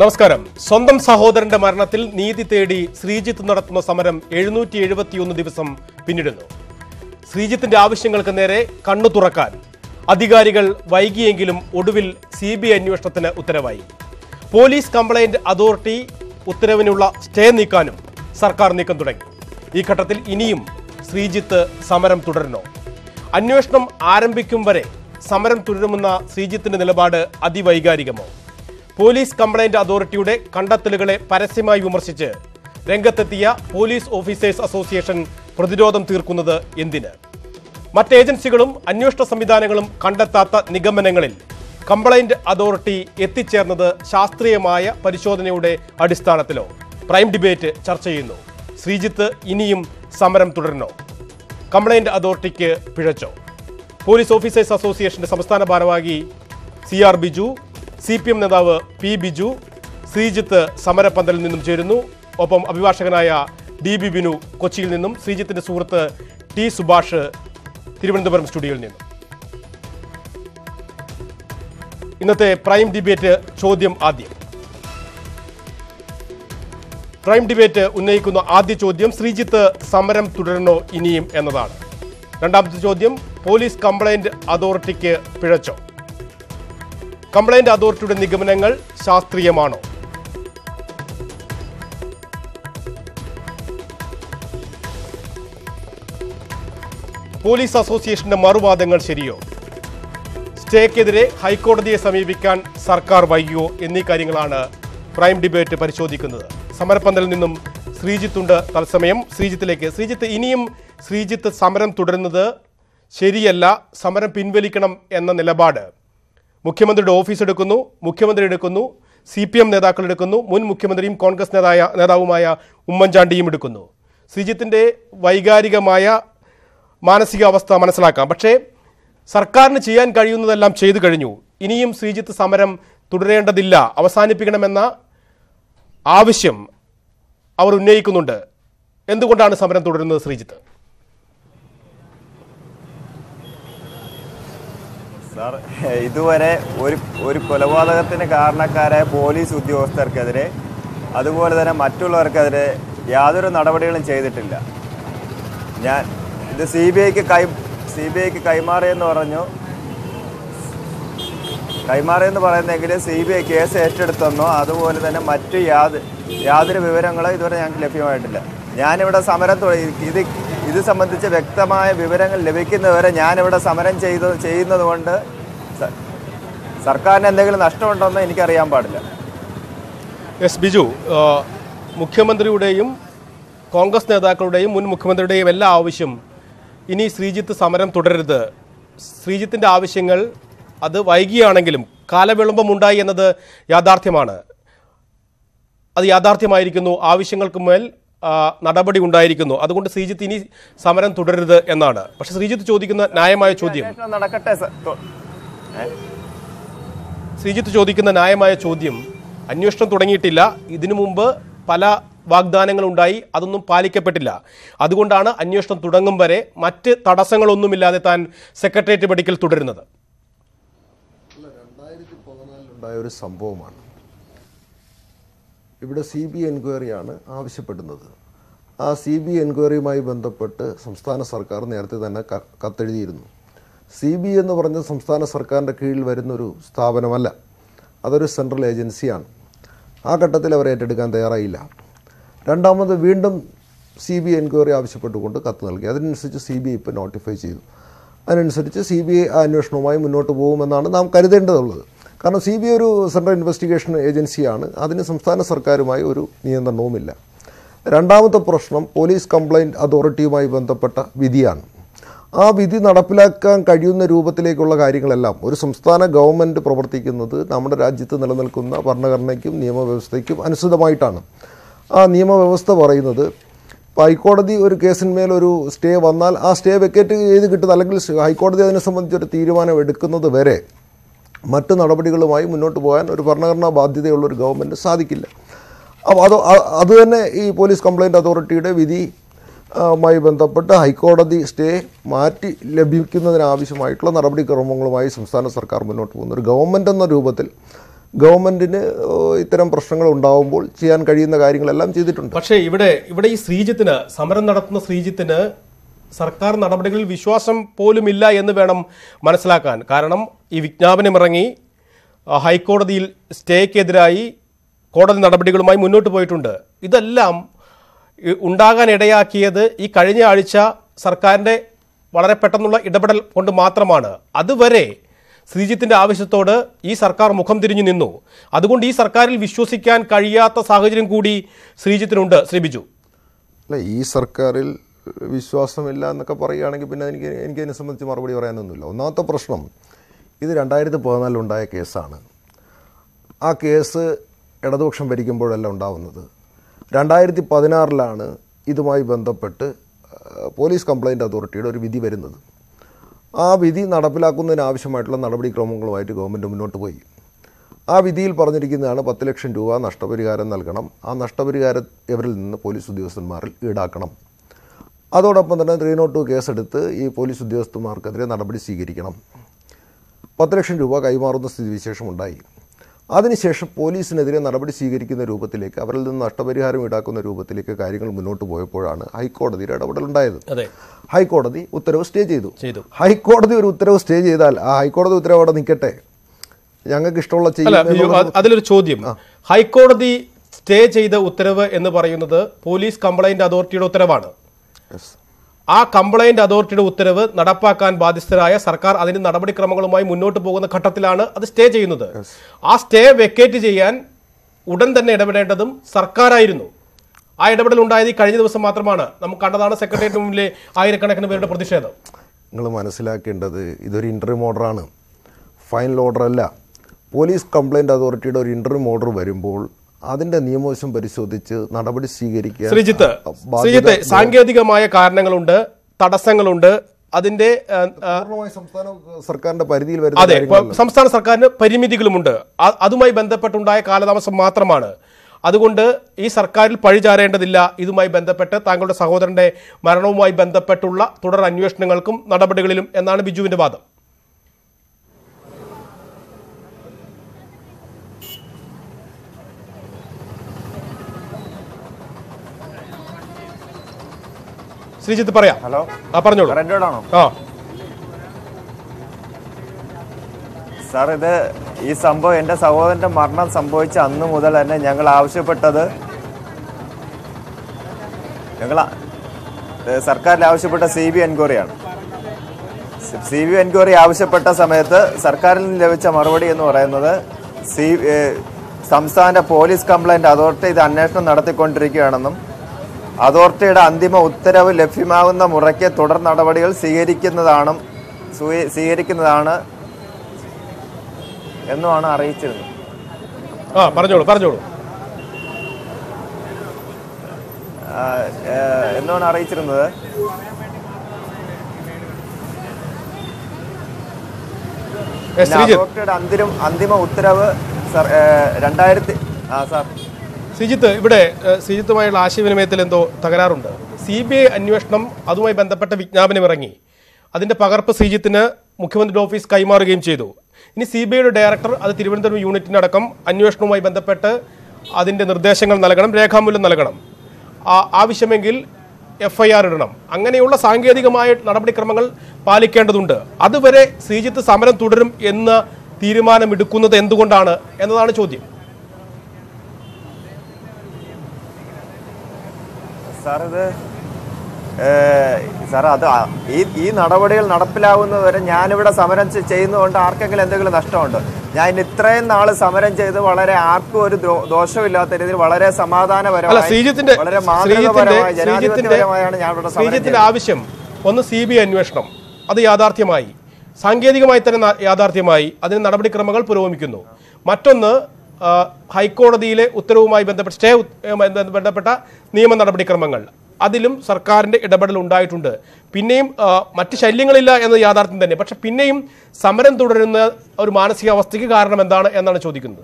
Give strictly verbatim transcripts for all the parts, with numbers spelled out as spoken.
നമസ്കാരം. സ്വന്തം സഹോദരന്റെ മരണത്തിൽ നീതി തേടി ശ്രീജിത്ത് നടത്തുന്ന സമരം എഴുന്നൂറ്റി എഴുപത്തിയൊന്ന് ദിവസം പിന്നിടുന്നു. ശ്രീജിത്തിന്റെ ആവശ്യങ്ങൾക്ക് നേരെ കണ്ണു തുറക്കാൻ അധികാരികൾ വൈകിയെങ്കിലും ഒടുവിൽ സി ബി ഐ അന്വേഷണത്തിന് ഉത്തരവായി. പോലീസ് കംപ്ലൈന്റ് അതോറിറ്റി ഉത്തരവിനുള്ള സ്റ്റേ നീക്കാനും സർക്കാർ നീക്കം തുടങ്ങി. ഈ ഘട്ടത്തിൽ ഇനിയും ശ്രീജിത്ത് സമരം തുടരണോ? അന്വേഷണം ആരംഭിക്കും വരെ സമരം തുടരുമെന്ന ശ്രീജിത്തിന്റെ നിലപാട് അതിവൈകാരികമോ? പോലീസ് കംപ്ലൈന്റ് അതോറിറ്റിയുടെ കണ്ടെത്തലുകളെ പരസ്യമായി വിമർശിച്ച് രംഗത്തെത്തിയ പോലീസ് ഓഫീസേഴ്സ് അസോസിയേഷൻ പ്രതിരോധം തീർക്കുന്നത് എന്തിന്? മറ്റേജൻസികളും അന്വേഷണ സംവിധാനങ്ങളും കണ്ടെത്താത്ത നിഗമനങ്ങളിൽ കംപ്ലൈന്റ് അതോറിറ്റി എത്തിച്ചേർന്നത് ശാസ്ത്രീയമായ പരിശോധനയുടെ അടിസ്ഥാനത്തിലോ? പ്രൈം ഡിബേറ്റ് ചർച്ച ചെയ്യുന്നു. ശ്രീജിത്ത് ഇനിയും സമരം തുടരണോ? കംപ്ലൈന്റ് അതോറിറ്റിക്ക് പിഴച്ചോ? പോലീസ് ഓഫീസേഴ്സ് അസോസിയേഷന്റെ സംസ്ഥാന ഭാരവാഹി C R Biju, C P M നേതാവ് പി ബിജു ശ്രീജിത്ത് സമരപന്തലിൽ നിന്നും ചേരുന്നു. ഒപ്പം അഭിഭാഷകനായ ഡി ബി ബിനു കൊച്ചിയിൽ നിന്നും, ശ്രീജിത്തിന്റെ സുഹൃത്ത് ടി സുഭാഷ് തിരുവനന്തപുരം സ്റ്റുഡിയോയിൽ നിന്നും. ഇന്നത്തെ പ്രൈം ഡിബേറ്റ് ചോദ്യം ആദ്യം. പ്രൈം ഡിബേറ്റ് ഉന്നയിക്കുന്ന ആദ്യ ചോദ്യം ശ്രീജിത്ത് സമരം തുടരണോ ഇനിയും എന്നതാണ്. രണ്ടാമത്തെ ചോദ്യം, പോലീസ് കംപ്ലൈന്റ് അതോറിറ്റിക്ക് പിഴച്ചോ? കംപ്ലൈന്റ് അതോറിറ്റിയുടെ നിഗമനങ്ങൾ ശാസ്ത്രീയമാണോ? പോലീസ് അസോസിയേഷന്റെ മറുവാദങ്ങൾ ശരിയോ? സ്റ്റേക്കെതിരെ ഹൈക്കോടതിയെ സമീപിക്കാൻ സർക്കാർ വൈകിയോ? എന്നീ കാര്യങ്ങളാണ് പ്രൈം ഡിബേറ്റ് പരിശോധിക്കുന്നത്. സമരപ്പന്തലിൽ നിന്നും ശ്രീജിത്തുണ്ട് തത്സമയം. ശ്രീജിത്തിലേക്ക്. ശ്രീജിത്ത്, ഇനിയും ശ്രീജിത്ത് സമരം തുടരുന്നത് ശരിയല്ല, സമരം പിൻവലിക്കണം എന്ന നിലപാട് മുഖ്യമന്ത്രിയുടെ ഓഫീസ് എടുക്കുന്നു, മുഖ്യമന്ത്രി എടുക്കുന്നു, സി പി എം നേതാക്കൾ എടുക്കുന്നു, മുൻ മുഖ്യമന്ത്രിയും കോൺഗ്രസ് നേതായ നേതാവുമായ ഉമ്മൻചാണ്ടിയും എടുക്കുന്നു. ശ്രീജിത്തിൻ്റെ വൈകാരികമായ മാനസികാവസ്ഥ മനസ്സിലാക്കാം. പക്ഷേ സർക്കാരിന് ചെയ്യാൻ കഴിയുന്നതെല്ലാം ചെയ്തു കഴിഞ്ഞു. ഇനിയും ശ്രീജിത്ത് സമരം തുടരേണ്ടതില്ല, അവസാനിപ്പിക്കണമെന്ന ആവശ്യം അവർ ഉന്നയിക്കുന്നുണ്ട്. എന്തുകൊണ്ടാണ് സമരം തുടരുന്നത് ശ്രീജിത്ത്? സാർ, ഇതുവരെ ഒരു ഒരു കൊലപാതകത്തിന് കാരണക്കാരായ പോലീസ് ഉദ്യോഗസ്ഥർക്കെതിരെ അതുപോലെ തന്നെ മറ്റുള്ളവർക്കെതിരെ യാതൊരു നടപടികളും ചെയ്തിട്ടില്ല. ഞാൻ ഇത് സി ബി ഐക്ക് കൈ സി ബി ഐക്ക് കൈമാറിയെന്ന് പറഞ്ഞു കൈമാറിയെന്ന് പറയുന്നെങ്കിൽ സി ബി ഐ കേസ് ഏറ്റെടുത്തെന്നോ അതുപോലെ തന്നെ മറ്റ് യാതൊ യാതൊരു വിവരങ്ങളോ ഇതുവരെ ഞങ്ങൾക്ക് ലഭ്യമായിട്ടില്ല. ഞാനിവിടെ സമരം ഇത് ഇത് സംബന്ധിച്ച് വ്യക്തമായ വിവരങ്ങൾ ലഭിക്കുന്നതുവരെ ഞാനിവിടെ സമരം ചെയ്തു ചെയ്യുന്നത് കൊണ്ട് സർക്കാരിന് എന്തെങ്കിലും നഷ്ടമുണ്ടോയെന്ന് എനിക്കറിയാൻ പാടില്ല. എസ് ബിജു, മുഖ്യമന്ത്രിയുടെയും കോൺഗ്രസ് നേതാക്കളുടെയും മുൻ മുഖ്യമന്ത്രിയുടെയും എല്ലാ ആവശ്യം ഇനി ശ്രീജിത്ത് സമരം തുടരരുത്, ശ്രീജിത്തിൻ്റെ ആവശ്യങ്ങൾ അത് വൈകിയാണെങ്കിലും കാലവിളംബമുണ്ടായി എന്നത് യാഥാർത്ഥ്യമാണ്. അത് യാഥാർത്ഥ്യമായിരിക്കുന്നു, ആവശ്യങ്ങൾക്ക് മേൽ നടപടി ഉണ്ടായിരിക്കുന്നു, അതുകൊണ്ട് ശ്രീജിത്ത് ഇനി സമരം തുടരരുത് എന്നാണ്. പക്ഷെ ശ്രീജിത്ത് ചോദിക്കുന്ന ന്യായമായ ചോദ്യം ശ്രീജിത്ത് ചോദിക്കുന്ന ന്യായമായ ചോദ്യം അന്വേഷണം തുടങ്ങിയിട്ടില്ല, ഇതിനു മുമ്പ് പല വാഗ്ദാനങ്ങളുണ്ടായി, അതൊന്നും പാലിക്കപ്പെട്ടില്ല, അതുകൊണ്ടാണ് അന്വേഷണം തുടങ്ങും വരെ മറ്റ് തടസ്സങ്ങളൊന്നുമില്ലാതെ താൻ സെക്രട്ടേറിയറ്റ് പടിക്കൽ തുടരുന്നത്. രണ്ടായിരത്തി പതിനാലിലുണ്ടായ ഒരു സംഭവമാണ്. ഇവിടെ സി ബി ഐ എൻക്വയറിയാണ് ആവശ്യപ്പെടുന്നത്. ആ സി ബി ഐ എൻക്വയറിയുമായി ബന്ധപ്പെട്ട് സംസ്ഥാന സർക്കാർ നേരത്തെ തന്നെ കത്തെഴുതിയിരുന്നു. സി ബി ഐ എന്ന് പറഞ്ഞത് സംസ്ഥാന സർക്കാരിൻ്റെ കീഴിൽ വരുന്നൊരു സ്ഥാപനമല്ല, അതൊരു സെൻട്രൽ ഏജൻസിയാണ്. ആ ഘട്ടത്തിൽ അവർ ഏറ്റെടുക്കാൻ തയ്യാറായില്ല. രണ്ടാമത് വീണ്ടും സി ബി ഐ എൻക്വയറി ആവശ്യപ്പെട്ടുകൊണ്ട് കത്ത് നൽകി. അതിനനുസരിച്ച് സി ബി ഐ ഇപ്പോൾ നോട്ടിഫൈ ചെയ്തു. അതിനനുസരിച്ച് സി ബി ഐ ആ അന്വേഷണവുമായി മുന്നോട്ട് പോകുമെന്നാണ് നാം കരുതേണ്ടതുള്ളത്. കാരണം സി ബി ഐ ഒരു സെൻട്രൽ ഇൻവെസ്റ്റിഗേഷൻ ഏജൻസിയാണ്, അതിന് സംസ്ഥാന സർക്കാരുമായി ഒരു നിയന്ത്രണവുമില്ല. രണ്ടാമത്തെ പ്രശ്നം പോലീസ് കംപ്ലൈൻറ്റ് അതോറിറ്റിയുമായി ബന്ധപ്പെട്ട വിധിയാണ്. ആ വിധി നടപ്പിലാക്കാൻ കഴിയുന്ന രൂപത്തിലേക്കുള്ള കാര്യങ്ങളെല്ലാം ഒരു സംസ്ഥാന ഗവൺമെൻറ് പ്രവർത്തിക്കുന്നത് നമ്മുടെ രാജ്യത്ത് നിലനിൽക്കുന്ന ഭരണഘടനയ്ക്കും നിയമവ്യവസ്ഥയ്ക്കും അനുസൃതമായിട്ടാണ്. ആ നിയമവ്യവസ്ഥ പറയുന്നത് ഹൈക്കോടതി ഒരു കേസിന്മേലൊരു സ്റ്റേ വന്നാൽ ആ സ്റ്റേ വെക്കേറ്റ് ചെയ്ത് കിട്ടുന്നത്, അല്ലെങ്കിൽ ഹൈക്കോടതി അതിനെ സംബന്ധിച്ചൊരു തീരുമാനം എടുക്കുന്നത് വരെ മറ്റ് നടപടികളുമായി മുന്നോട്ട് പോകാൻ ഒരു ഭരണഘടനാ ബാധ്യതയുള്ളൊരു ഗവൺമെൻറ് സാധിക്കില്ല. അപ്പോൾ അത് അതുതന്നെ ഈ പോലീസ് കംപ്ലൈൻറ്റ് അതോറിറ്റിയുടെ വിധിയുമായി ബന്ധപ്പെട്ട് ഹൈക്കോടതി സ്റ്റേ മാറ്റി ലഭിക്കുന്നതിനാവശ്യമായിട്ടുള്ള നടപടിക്രമങ്ങളുമായി സംസ്ഥാന സർക്കാർ മുന്നോട്ട് പോകുന്നു. ഒരു ഗവൺമെൻറ് എന്ന രൂപത്തിൽ Government in Iteram Prashanga Downbull, Chian Kadi in the Garing Alam Chitun. But Ibadi Sreejithina, Samaran Natana Sreejithina, Sarkar Natabagal Vishwasam, Polumilla and the Venom Manaslakan, Karanam, Iviknavan Marangi, a high court of the stake Edrai, court of the Natabagal Mai Munutu Poitunda. Ida Lam Undagan Edaya Kieda, I Karina Aricha, Sarkande, Vara Patanula, Idabal on the Matramana. Other Vare. Sreejithinte Avishatoda, E. Sarkar Mukham Dirinino. Adundi Sarkaril Vishosikan, Kariata, Sagajan Gudi, Sreejithinunda, Sribiju. E. Sarkaril Vishwasamilla and the Kapariana and gain some of the Marbury Ranula. Not the Prosnum. Either untied the Pernalunda case. A case at a doctrine very gimbal alone down. Dandied the Padinar Lana, Idumai Bandapet, police complaint authority or Vidi Verinda. Ah, Vidi Nadapilakun and Avishamatla, Nadabri Kromonglai to government of not way. Ah, Vidil Parnikin and a Patelection to an Astabiri and Alganam, and Astabiri are every in the police to Dios and Maril, Idakanam. Other upon the Reno two case at the police to Dios to Market, Nadabri Sigirikanam. Patelection to work, I mark the civilization would die. Other police in the Narabri Sigirik in the Rupatilek, Avril and Astabiri Harimidakon, the Rupatilek, Karikan, Muno to Boyporana, High Court of the Radabal. High Court of the Uttero stage. High Court of the Uttero stage, High Court of the Uttero Nikete. Younger Kistola Chila, other Chodium. High Court of the stage either Uttereva and the Varayana, police complained Ador Tiro Teravana. Yes. A complained Ador Tiro Uttereva, Nadapaka and Badisaraya, Sarkar, Adin, Nadabri Kramalamai, Muno to Bogan, the Katatilana, at the stage another. A stay vacated Jayan, wouldn't the Nedabed under them, Sarkar Irino. I double Lundai, the Kari was a Matramana, Namakatana secretary to Mule, I reckon I for the shadow. Nulamanasila kind of the either interim order, fine order, police complaint authority or interim order very bold. Other than the Nemoism Berisodic, not about the Sigirika. Sreejith, Sangatica Maya Karnangalunda, Tata Sangalunda, Adinde, and some son of Sarkana Paridil, some son of Sarkana Parimidicalunda, Adumai Banda Patunda, Kalamas of Matramana. Adunda is Sarkaril Parija and the La, Idumai Bentapeta, Tango Sahodande, Marano Mai Bentapetula, Tudor and U S Nangalcum, not a particular and not a Biju in the Bada. Sreejith Paraya. Hello. Aparno. Sir, this is Sambo and the Savo and the Marna Sambo and the Mudal and the Yangala Aushapata. Yangala, the Sarkar Aushapata C B and Korea. C B and Korea Aushapata Sameta, Sarkar Levicha Marodi and Orano, Samsan, a police complaint, authority, the unnational Narate country, Anam, authority, Andima Uttera, Lefima, and the Murake, Total Natabadil, Sirik in the Anam, Sirik in the Anna. No, I am reaching. Ah, Parjol, Parjol. Ah, no, I am reaching. Yes, Sreejith. Andiram, Andima Uttarava, sir, Randair. Ah, sir. Sreejith, today, Sreejith, my last year, we met. Lendo, Thagararunda. C B I announcement. Adu my bandapetta viknabane marangi. Adinte pagarpa Sreejithina Mukhyamantri office kaimar game chedu. In C B I director, other Tiruvandrum unit in Adakam, Anushno by Bandapeta, Adin the Nurdeshangal Nalagam, Rekamul Nalagam, Avishamangil, F I R N M. Anganiola Sangadigama, Narabi Kramangal, Pali Kandunda. Other very Sreejith Samaran Tudurum in the Thiriman and Midukuna, the Endugundana, and the Anachodi. Sarada, in Nadavadil, Nadapilla, and Yanavada Samaran chain on the archangel and the Glaston. Yanitra, all Samaran Jay, the Valera Arco, Doshavilla, the Valera Samadana, Sreejith Avisham, on the C B I and Westam, Ada Yadartimai, Sangedigamaitana Yadartimai, Ada Nadabi Kramagal Puromikuno, Matuna, High Court of the Utterumai, but the Pesta, and the Peta, Niman Nadabi Kramangal. Adilum, Sarkarne, a double undai tunda. Piname, Matishalingilla and the Yadarthan, but a piname, Samaran Tudorina or Manasia was taking Arnamandana and Anachodikunda.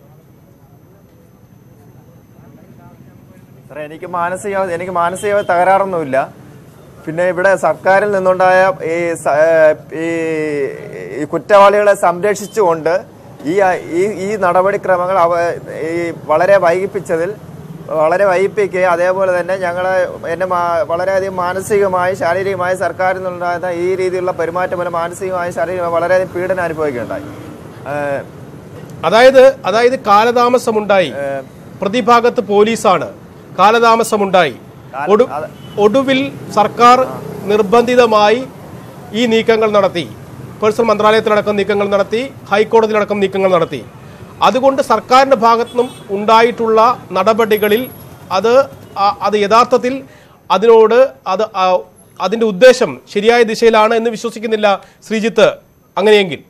Renica Manasia, any Manasia, Tagara Nulla, Pinabeda, Sarkaril, and Nondaya, a Kutavala, some days to wonder. വളരെ വൈപ്പിക്ക് അതേപോലെ തന്നെ ഞങ്ങളെ എന്നെ വളരെ അധികം മാനസികമായി ശാരീരികമായി സർക്കാരിൽ നിന്നുണ്ടായ ഈ രീതിയിലുള്ള പെരുമാറ്റമല്ല മാനസികമായി ശാരീരികമായി വളരെ അധികം പീഡനം അനുഭവിക്കുകയുണ്ടായി അതായത് അതായത് കാലതാമസം ഉണ്ടായി പ്രതിഭാഗത്ത് പോലീസാണ് കാലതാമസം ഉണ്ടായി ഒടുവിൽ സർക്കാർ നിർബന്ധിതമായി ഈ നീക്കങ്ങൾ നടത്തി പേഴ്സണൽ മന്ത്രാലയത്തിലടക്കം നീക്കങ്ങൾ നടത്തി ഹൈക്കോടതിയിലടക്കം നീക്കങ്ങൾ നടത്തി അതുകൊണ്ട് സർക്കാരിന്റെ ഭാഗത്തു നിന്നും ഉണ്ടായിട്ടുള്ള നടപടികളിൽ അത് അത് യഥാർത്ഥത്തിൽ അതിനോട് അത് അതിന്റെ ഉദ്ദേശം ശരിയായ ദിശയിലാണ് എന്ന് വിശ്വസിക്കുന്നില്ല ശ്രീജിത്ത് അങ്ങനെയെങ്കിൽ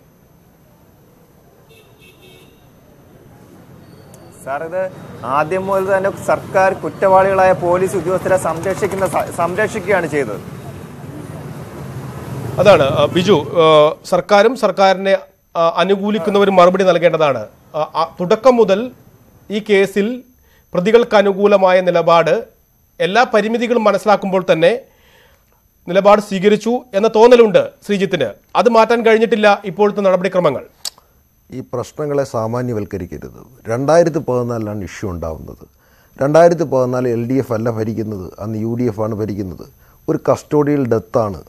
സാർ ഇത് ആദ്യം മുതൽ തന്നെ സർക്കാർ കുറ്റവാളികളായ പോലീസ് ഉദ്യോഗസ്ഥരെ സംരക്ഷിക്കുന്ന സംരക്ഷിക്കുകയാണ് ചെയ്തത് അതാണ് ബിജു സർക്കാരും സർക്കാരിനെ അനുകൂലിക്കുന്നവരും മറുപടി നൽകേണ്ടതാണ് തുടക്കം മുതൽ ഈ കേസിൽ പ്രതികൾക്ക് അനുകൂലമായ നിലപാട് എല്ലാ പരിമിതികളും മനസ്സിലാക്കുമ്പോൾ തന്നെ നിലപാട് സ്വീകരിച്ചു എന്ന തോന്നലുണ്ട് ശ്രീജിത്തിന് അത് മാറ്റാൻ കഴിഞ്ഞിട്ടില്ല ഇപ്പോഴത്തെ നടപടിക്രമങ്ങൾ ഈ പ്രശ്നങ്ങളെ സാമാന്യവൽക്കരിക്കരുത് രണ്ടായിരത്തി പതിനാലിലാണ് ഇഷ്യൂ ഉണ്ടാവുന്നത് രണ്ടായിരത്തി പതിനാല് എൽ ഡി എഫ് അല്ല ഭരിക്കുന്നത് അന്ന് യു ഡി എഫ് ആണ് ഭരിക്കുന്നത് ഒരു കസ്റ്റോഡിയൽ ഡെത്താണ്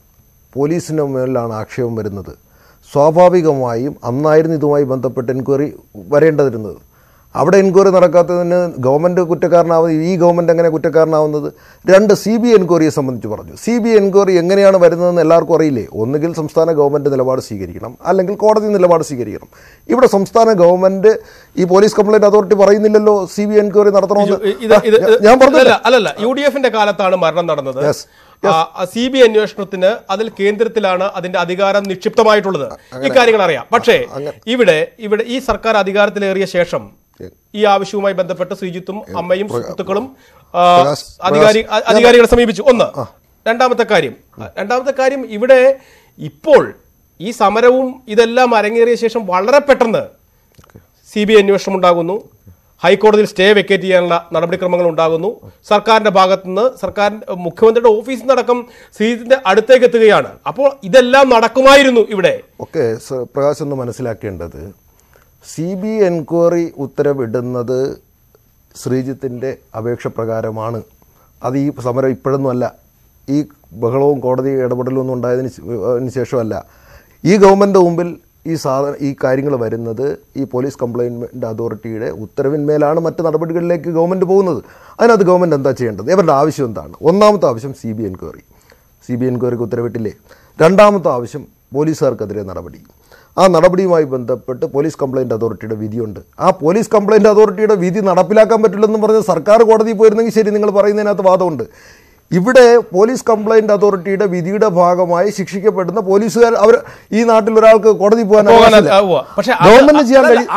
പോലീസിന് മേലാണ് ആക്ഷേപം വരുന്നത് സ്വാഭാവികമായും അന്നായിരുന്നു ഇതുമായി ബന്ധപ്പെട്ട് എൻക്വയറി വരേണ്ടതിരുന്നത് അവിടെ എൻക്വയറി നടക്കാത്തതിന് ഗവൺമെൻറ് കുറ്റക്കാരനാവുന്നത് ഈ ഗവൺമെൻറ് എങ്ങനെ കുറ്റക്കാരനാവുന്നത് രണ്ട് സി ബി ഐ എൻക്വയറിയെ സംബന്ധിച്ച് പറഞ്ഞു സി ബി ഐ എൻക്വയറി എങ്ങനെയാണ് വരുന്നതെന്ന് എല്ലാവർക്കും അറിയില്ലേ ഒന്നുകിൽ സംസ്ഥാന ഗവൺമെൻറ് നിലപാട് സ്വീകരിക്കണം അല്ലെങ്കിൽ കോടതി നിലപാട് സ്വീകരിക്കണം ഇവിടെ സംസ്ഥാന ഗവൺമെൻറ് ഈ പോലീസ് കംപ്ലൈൻറ്റ് അതോറിറ്റി പറയുന്നില്ലല്ലോ സി ബി ഐ എൻക്വയറി നടത്തണമെന്ന് ഞാൻ പറഞ്ഞില്ല അല്ലല്ല യു ഡി എഫിൻ്റെ കാലത്താണ് മരണം നടന്നത് സി ബി ഐ അന്വേഷണത്തിന് അതിൽ കേന്ദ്രത്തിലാണ് അതിന്റെ അധികാരം നിക്ഷിപ്തമായിട്ടുള്ളത് ഇക്കാര്യങ്ങൾ അറിയാം പക്ഷേ ഇവിടെ ഇവിടെ ഈ സർക്കാർ അധികാരത്തിലേറിയ ശേഷം ഈ ആവശ്യവുമായി ബന്ധപ്പെട്ട് ശ്രീജിത്തും അമ്മയും സുഹൃത്തുക്കളും അധികാരി അധികാരികളെ സമീപിച്ചു ഒന്ന് രണ്ടാമത്തെ കാര്യം രണ്ടാമത്തെ കാര്യം ഇവിടെ ഇപ്പോൾ ഈ സമരവും ഇതെല്ലാം അരങ്ങേറിയ ശേഷം വളരെ പെട്ടെന്ന് സി ബി ഐ അന്വേഷണം ഉണ്ടാകുന്നു ഹൈക്കോടതിയിൽ സ്റ്റേ വെക്കേറ്റ് ചെയ്യാനുള്ള നടപടിക്രമങ്ങൾ ഉണ്ടാകുന്നു സർക്കാരിൻ്റെ ഭാഗത്തുനിന്ന് സർക്കാർ മുഖ്യമന്ത്രിയുടെ ഓഫീസിൽ നിന്നടക്കം ശ്രീജിത്തിന്റെ അടുത്തേക്ക് എത്തുകയാണ് അപ്പോൾ ഇതെല്ലാം നടക്കുമായിരുന്നു ഇവിടെ ഓക്കെ പ്രകാശ് ഒന്ന് മനസ്സിലാക്കേണ്ടത് സി ബി ഐ എൻക്വയറി ഉത്തരവിടുന്നത് ശ്രീജിത്തിൻ്റെ അപേക്ഷ പ്രകാരമാണ് അത് ഈ സമരം ഇപ്പോഴൊന്നുമല്ല ഈ ബഹളവും കോടതി ഇടപെടലും ഒന്നും ഉണ്ടായതിന് ശേഷമല്ല ഈ ഗവൺമെൻറ് മുമ്പിൽ ഈ സാധന ഈ കാര്യങ്ങൾ വരുന്നത് ഈ പോലീസ് കംപ്ലൈൻറ്റ് അതോറിറ്റിയുടെ ഉത്തരവിന്മേലാണ് മറ്റ് നടപടികളിലേക്ക് ഗവൺമെൻറ് പോകുന്നത് അതിനകത്ത് ഗവൺമെൻറ് എന്താ ചെയ്യേണ്ടത് ഇവരുടെ ആവശ്യം എന്താണ് ഒന്നാമത്തെ ആവശ്യം C B I enquiry C B I എൻക്വയറിക്ക് ഉത്തരവിട്ടില്ലേ രണ്ടാമത്തെ ആവശ്യം പോലീസുകാർക്കെതിരെ നടപടി ആ നടപടിയുമായി ബന്ധപ്പെട്ട് പോലീസ് കംപ്ലൈൻറ്റ് അതോറിറ്റിയുടെ വിധിയുണ്ട് ആ പോലീസ് കംപ്ലൈൻറ്റ് അതോറിറ്റിയുടെ വിധി നടപ്പിലാക്കാൻ പറ്റില്ലെന്ന് പറഞ്ഞ് സർക്കാർ കോടതിയിൽ പോയിരുന്നെങ്കിൽ ശരി നിങ്ങൾ പറയുന്നതിനകത്ത് വാദമുണ്ട് ഇവിടെ പോലീസ് കംപ്ലൈൻറ്റ് അതോറിറ്റിയുടെ വിധിയുടെ ഭാഗമായി ശിക്ഷിക്കപ്പെടുന്ന പോലീസുകാർ അവർ ഈ നാട്ടിൽ ഒരാൾക്ക് കോടതി പോകാൻ ഗവൺമെന്റ് ചെയ്യാൻ കഴിയും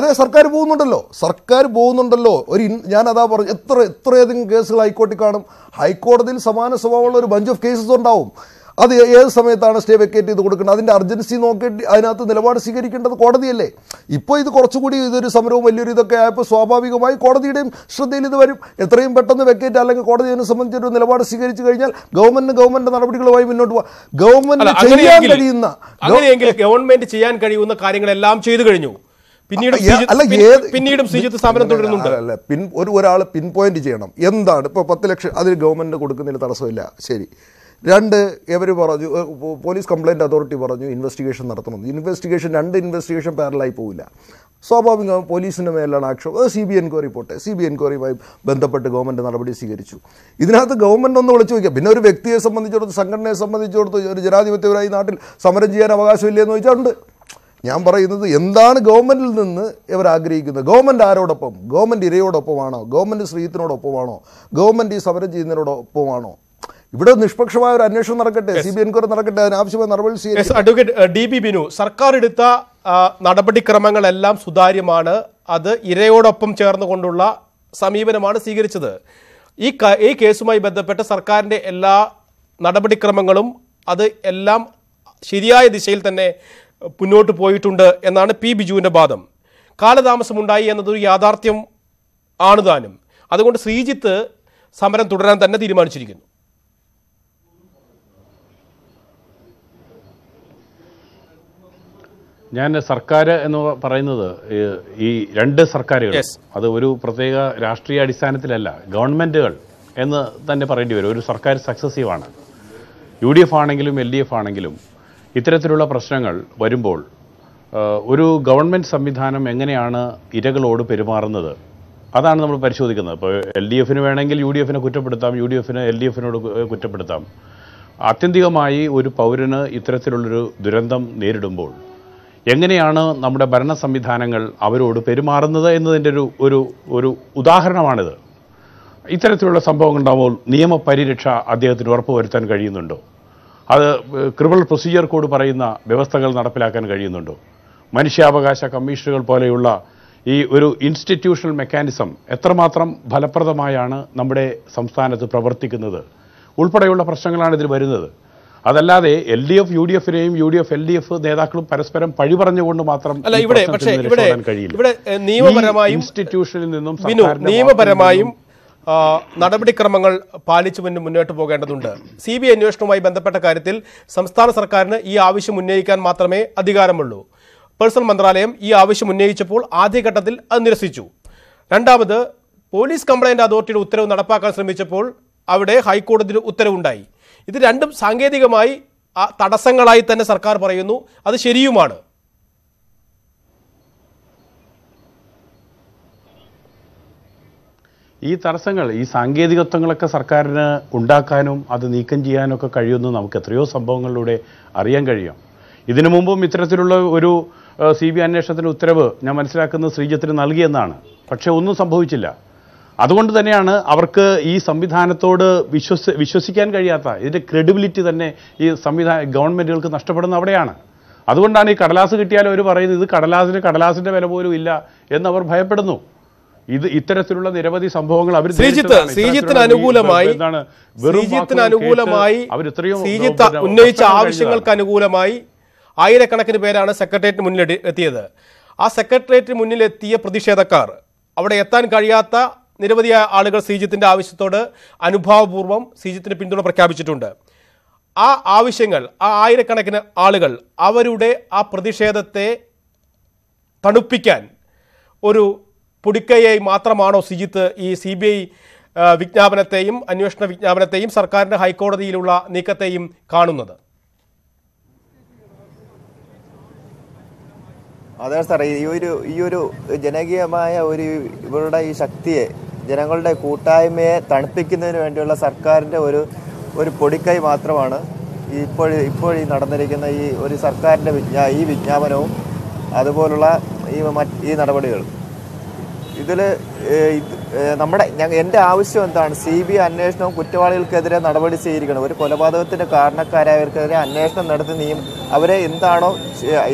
അതെ സർക്കാർ പോകുന്നുണ്ടല്ലോ സർക്കാർ പോകുന്നുണ്ടല്ലോ ഒരു ഞാൻ അതാ പറഞ്ഞു എത്ര എത്രയധികം കേസുകൾ ഹൈക്കോടതി കാണും ഹൈക്കോടതിയിൽ സമാന സ്വഭാവമുള്ള ഒരു ബഞ്ച് ഓഫ് കേസസ് ഉണ്ടാവും അത് ഏത് സമയത്താണ് സ്റ്റേ വെക്കേറ്റ് ചെയ്ത് കൊടുക്കേണ്ടത് അതിൻ്റെ അർജൻസി നോക്കി അതിനകത്ത് നിലപാട് സ്വീകരിക്കേണ്ടത് കോടതിയല്ലേ ഇപ്പോൾ ഇത് കുറച്ചുകൂടി ഇതൊരു സമരവും വലിയൊരു ഇതൊക്കെ ആയപ്പോൾ സ്വാഭാവികമായി കോടതിയുടെയും ശ്രദ്ധയിൽ ഇത് വരും എത്രയും പെട്ടെന്ന് വെക്കേറ്റ് അല്ലെങ്കിൽ കോടതി അതിനെ സംബന്ധിച്ചൊരു നിലപാട് സ്വീകരിച്ചു കഴിഞ്ഞാൽ ഗവൺമെൻറ് ഗവൺമെൻറ് നടപടികളുമായി മുന്നോട്ട് പോകാം ഗവൺമെൻറ് ചെയ്യാൻ കഴിയുന്ന ഗവൺമെൻറ് ചെയ്യാൻ കഴിയുന്ന കാര്യങ്ങളെല്ലാം ചെയ്തു കഴിഞ്ഞു അല്ല പിൻ ഒരു ഒരാൾ പിൻ പോയിന്റ് ചെയ്യണം എന്താണ് ഇപ്പോൾ പത്ത് ലക്ഷം അതിൽ ഗവൺമെൻറ് കൊടുക്കുന്നതിന് തടസ്സമില്ല ശരി രണ്ട് ഇവർ പറഞ്ഞു പോലീസ് കംപ്ലൈൻറ്റ് അതോറിറ്റി പറഞ്ഞു ഇൻവെസ്റ്റിഗേഷൻ നടത്തണം ഇൻവെസ്റ്റിഗേഷൻ രണ്ട് ഇൻവെസ്റ്റിഗേഷൻ പാരലായി പോവില്ല സ്വാഭാവികമായും പോലീസിൻ്റെ മേലാണ് ആക്ഷൻ അത് സി ബി എൻക്വയറി പോട്ടെ സി ബി എൻക്വയറിയുമായി ബന്ധപ്പെട്ട് ഗവൺമെൻറ് നടപടി സ്വീകരിച്ചു ഇതിനകത്ത് ഗവൺമെൻറ് ഒന്ന് വിളിച്ചു വയ്ക്കുക പിന്നെ ഒരു വ്യക്തിയെ സംബന്ധിച്ചിടത്ത് സംഘടനയെ സംബന്ധിച്ചിടത്ത് ഒരു ജനാധിപത്യപരമായി നാട്ടിൽ സമരം ചെയ്യാൻ അവകാശമില്ല എന്ന് ചോദിച്ചാൽ ഞാൻ പറയുന്നത് എന്താണ് ഗവൺമെൻറ്റിൽ നിന്ന് ഇവർ ആഗ്രഹിക്കുന്നത് ഗവൺമെൻറ് ആരോടൊപ്പം ഗവൺമെൻറ് ഇരയോടൊപ്പമാണോ ഗവൺമെൻറ് ശ്രീജിത്തിനോടൊപ്പമാണോ ഗവൺമെൻറ് ഈ സമരം ചെയ്യുന്നതിനോടൊപ്പമാണോ ഇവിടെ നിഷ്പക്ഷമായ ഒരു അന്വേഷണം നടക്കട്ടെ സി ബി എൻക്വയറി നടക്കട്ടെ അതിനാവശ്യമായ നടപടി അഡ്വക്കേറ്റ് ഡി ബി ബിനു സർക്കാർ എടുത്ത നടപടിക്രമങ്ങളെല്ലാം സുതാര്യമാണ് അത് ഇരയോടൊപ്പം ചേർന്നുകൊണ്ടുള്ള സമീപനമാണ് സ്വീകരിച്ചത് ഈ ഈ കേസുമായി ബന്ധപ്പെട്ട് സർക്കാരിൻ്റെ എല്ലാ നടപടിക്രമങ്ങളും അത് എല്ലാം ശരിയായ ദിശയിൽ തന്നെ മുന്നോട്ട് പോയിട്ടുണ്ട് എന്നാണ് പി ബിജുവിൻ്റെ വാദം കാലതാമസമുണ്ടായി എന്നതൊരു യാഥാർത്ഥ്യം ആണ് താനും അതുകൊണ്ട് ശ്രീജിത്ത് സമരം തുടരാൻ തന്നെ തീരുമാനിച്ചിരിക്കുന്നു Yes, government U D F ആണെങ്കിലും L D F ആണെങ്കിലും ഇത്തരത്തിലുള്ള പ്രശ്നങ്ങൾ വരുമ്പോൾ ഒരു ഗവൺമെന്റ് സംവിധാനം എങ്ങനെയാണ് ഇരകളോട് പെരുമാറുന്നത് അതാണ് നമ്മൾ പരിശോധിക്കുന്നത് അപ്പോൾ L D F ന് വേണമെങ്കിൽ U D F നെ കുറ്റപ്പെടുത്താം U D F നെ L D F നോട് കുറ്റപ്പെടുത്താം ആത്യന്തികമായി ഒരു പൗരന് ഇത്തരത്തിലുള്ള ഒരു ദുരന്തം നേരിടുമ്പോൾ എങ്ങനെയാണ് നമ്മുടെ ഭരണ സംവിധാനങ്ങൾ അവരോട് പെരുമാറുന്നത് എന്നതിന്റെ ഒരു ഒരു ഉദാഹരണമാണ് ഇത് ഇത്തരത്തിലുള്ള സംഭവങ്ങളാവുമ്പോൾ നിയമപരിരക്ഷ അദ്ദേഹത്തിന് ഉറപ്പുവരുത്താൻ കഴിയുന്നുണ്ടോ അത് ക്രിമിനൽ പ്രൊസീജിയർ കോഡ് പറയുന്ന വ്യവസ്ഥകൾ നടപ്പിലാക്കാൻ കഴിയുന്നുണ്ടോ മനുഷ്യാവകാശ കമ്മീഷനുകൾ പോലെയുള്ള ഈ ഒരു ഇൻസ്റ്റിറ്റ്യൂഷണൽ മെക്കാനിസം എത്രമാത്രം ഫലപ്രദമായാണ് നമ്മുടെ സംസ്ഥാനത്ത് പ്രവർത്തിക്കുന്നത് ഉൾപ്പെടെയുള്ള പ്രശ്നങ്ങളാണ് ഇതിൽ വരുന്നത് അതല്ലാതെ L D F U D F നെയും U D F L D F നേതാക്കളും പരസ്പരം പഴി പറഞ്ഞുകൊണ്ട് മാത്രം അല്ല ഇവിടെ പക്ഷേ ഇവിടെ ഇവിടെ നിയമപരമായും ഇൻസ്റ്റിറ്റ്യൂഷനിൽ നിന്നും സർക്കാരിന്റെ നിയമപരമായും നടപടിക്രമങ്ങൾ പാലിച്ചുകൊണ്ട് മുന്നോട്ട് പോകേണ്ടതുണ്ട് C B I അന്വേഷണവുമായി ബന്ധപ്പെട്ട കാര്യത്തിൽ സംസ്ഥാന സർക്കാരിന് ഈ ആവശ്യം ഉന്നയിക്കാൻ മാത്രമേ അധികാരമുള്ളൂ പേഴ്സണൽ മന്ത്രാലയം ഈ ആവശ്യം ഉന്നയിച്ചപ്പോൾ ആദ്യഘട്ടത്തിൽ അത് നിരസിച്ചു രണ്ടാമത് പോലീസ് കംപ്ലൈന്റ് അതോറിറ്റിയുടെ ഉത്തരവ് നടപ്പാക്കാൻ ശ്രമിച്ചപ്പോൾ അവിടെ ഹൈക്കോടതിയുടെ ഉത്തരവുണ്ടായി ഇത് രണ്ടും സാങ്കേതികമായി തടസ്സങ്ങളായി തന്നെ സർക്കാർ പറയുന്നു അത് ശരിയുമാണ് ഈ തടസ്സങ്ങൾ ഈ സാങ്കേതികത്വങ്ങളൊക്കെ സർക്കാരിനെ ഉണ്ടാക്കാനും അത് നീക്കം ചെയ്യാനും ഒക്കെ കഴിയുന്നു നമുക്ക് എത്രയോ സംഭവങ്ങളിലൂടെ അറിയാൻ കഴിയും ഇതിനു മുമ്പും ഇത്തരത്തിലുള്ള ഒരു C B I അന്വേഷണത്തിന്റെ ഉത്തരവ് ഞാൻ മനസ്സിലാക്കുന്ന ശ്രീജിത്തിന് നൽകിയെന്നാണ് പക്ഷേ ഒന്നും സംഭവിച്ചില്ല അതുകൊണ്ട് തന്നെയാണ് അവർക്ക് ഈ സംവിധാനത്തോട് വിശ്വസി വിശ്വസിക്കാൻ കഴിയാത്ത ഇതിന്റെ ക്രെഡിബിലിറ്റി തന്നെ ഈ സംവിധാന ഗവൺമെന്റുകൾക്ക് നഷ്ടപ്പെടുന്ന അവിടെയാണ് അതുകൊണ്ടാണ് ഈ കടലാസ് കിട്ടിയാൽ അവർ പറയുന്നത് ഇത് കടലാസിന് കടലാസിന്റെ വില പോലും ഇല്ല എന്ന് അവർ ഭയപ്പെടുന്നു ഇത് ഇത്തരത്തിലുള്ള നിരവധി സംഭവങ്ങൾ അവർ ശ്രീജിത്ത് ശ്രീജിത്തിന് അനുകൂലമായി ശ്രീജിത്തിന് അനുകൂലമായി ശ്രീജിത്ത് ഉന്നയിച്ച ആവശ്യങ്ങൾക്ക് അനുകൂലമായി ആയിരക്കണക്കിന് പേരാണ് സെക്രട്ടേറിയറ്റിന് മുന്നിൽ എത്തിയത് ആ സെക്രട്ടേറിയറ്റിന് മുന്നിൽ എത്തിയ പ്രതിഷേധക്കാർ അവിടെ എത്താൻ കഴിയാത്ത നിരവധി ആളുകൾ ശ്രീജിത്തിന്റെ ആവശ്യത്തോട് അനുഭാവപൂർവ്വം ശ്രീജിത്തിന് പിന്തുണ പ്രഖ്യാപിച്ചിട്ടുണ്ട് ആ ആവശ്യങ്ങൾ ആ ആയിരക്കണക്കിന് ആളുകൾ അവരുടെ ആ പ്രതിഷേധത്തെ തണുപ്പിക്കാൻ ഒരു പുടിക്കയായി മാത്രമാണോ ശ്രീജിത്ത് ഈ C B I വിജ്ഞാപനത്തെയും അന്വേഷണ വിജ്ഞാപനത്തെയും സർക്കാരിന്റെ ഹൈക്കോടതിയിലുള്ള നീക്കത്തെയും കാണുന്നത് അതെ സാർ ഈ ഒരു ഈ ഒരു ജനകീയമായ ഒരു ഇവരുടെ ഈ ശക്തിയെ ജനങ്ങളുടെ കൂട്ടായ്മയെ തണുപ്പിക്കുന്നതിന് വേണ്ടിയുള്ള സർക്കാരിന്റെ ഒരു ഒരു പൊടിക്കൈ മാത്രമാണ് ഇപ്പോൾ ഇപ്പോൾ ഈ നടന്നിരിക്കുന്ന ഈ ഒരു സർക്കാരിന്റെ വിജ്ഞാ ഈ വിജ്ഞാപനവും അതുപോലുള്ള ഈ ഈ നടപടികളും ഇതിൽ നമ്മുടെ എൻ്റെ ആവശ്യം എന്താണ് C B I അന്വേഷണവും കുറ്റവാളികൾക്കെതിരെ നടപടി സ്വീകരിക്കണം ഒരു കൊലപാതകത്തിൻ്റെ കാരണക്കാരായവർക്കെതിരെ അന്വേഷണം നടത്തി നിയമം അവരെ എന്താണോ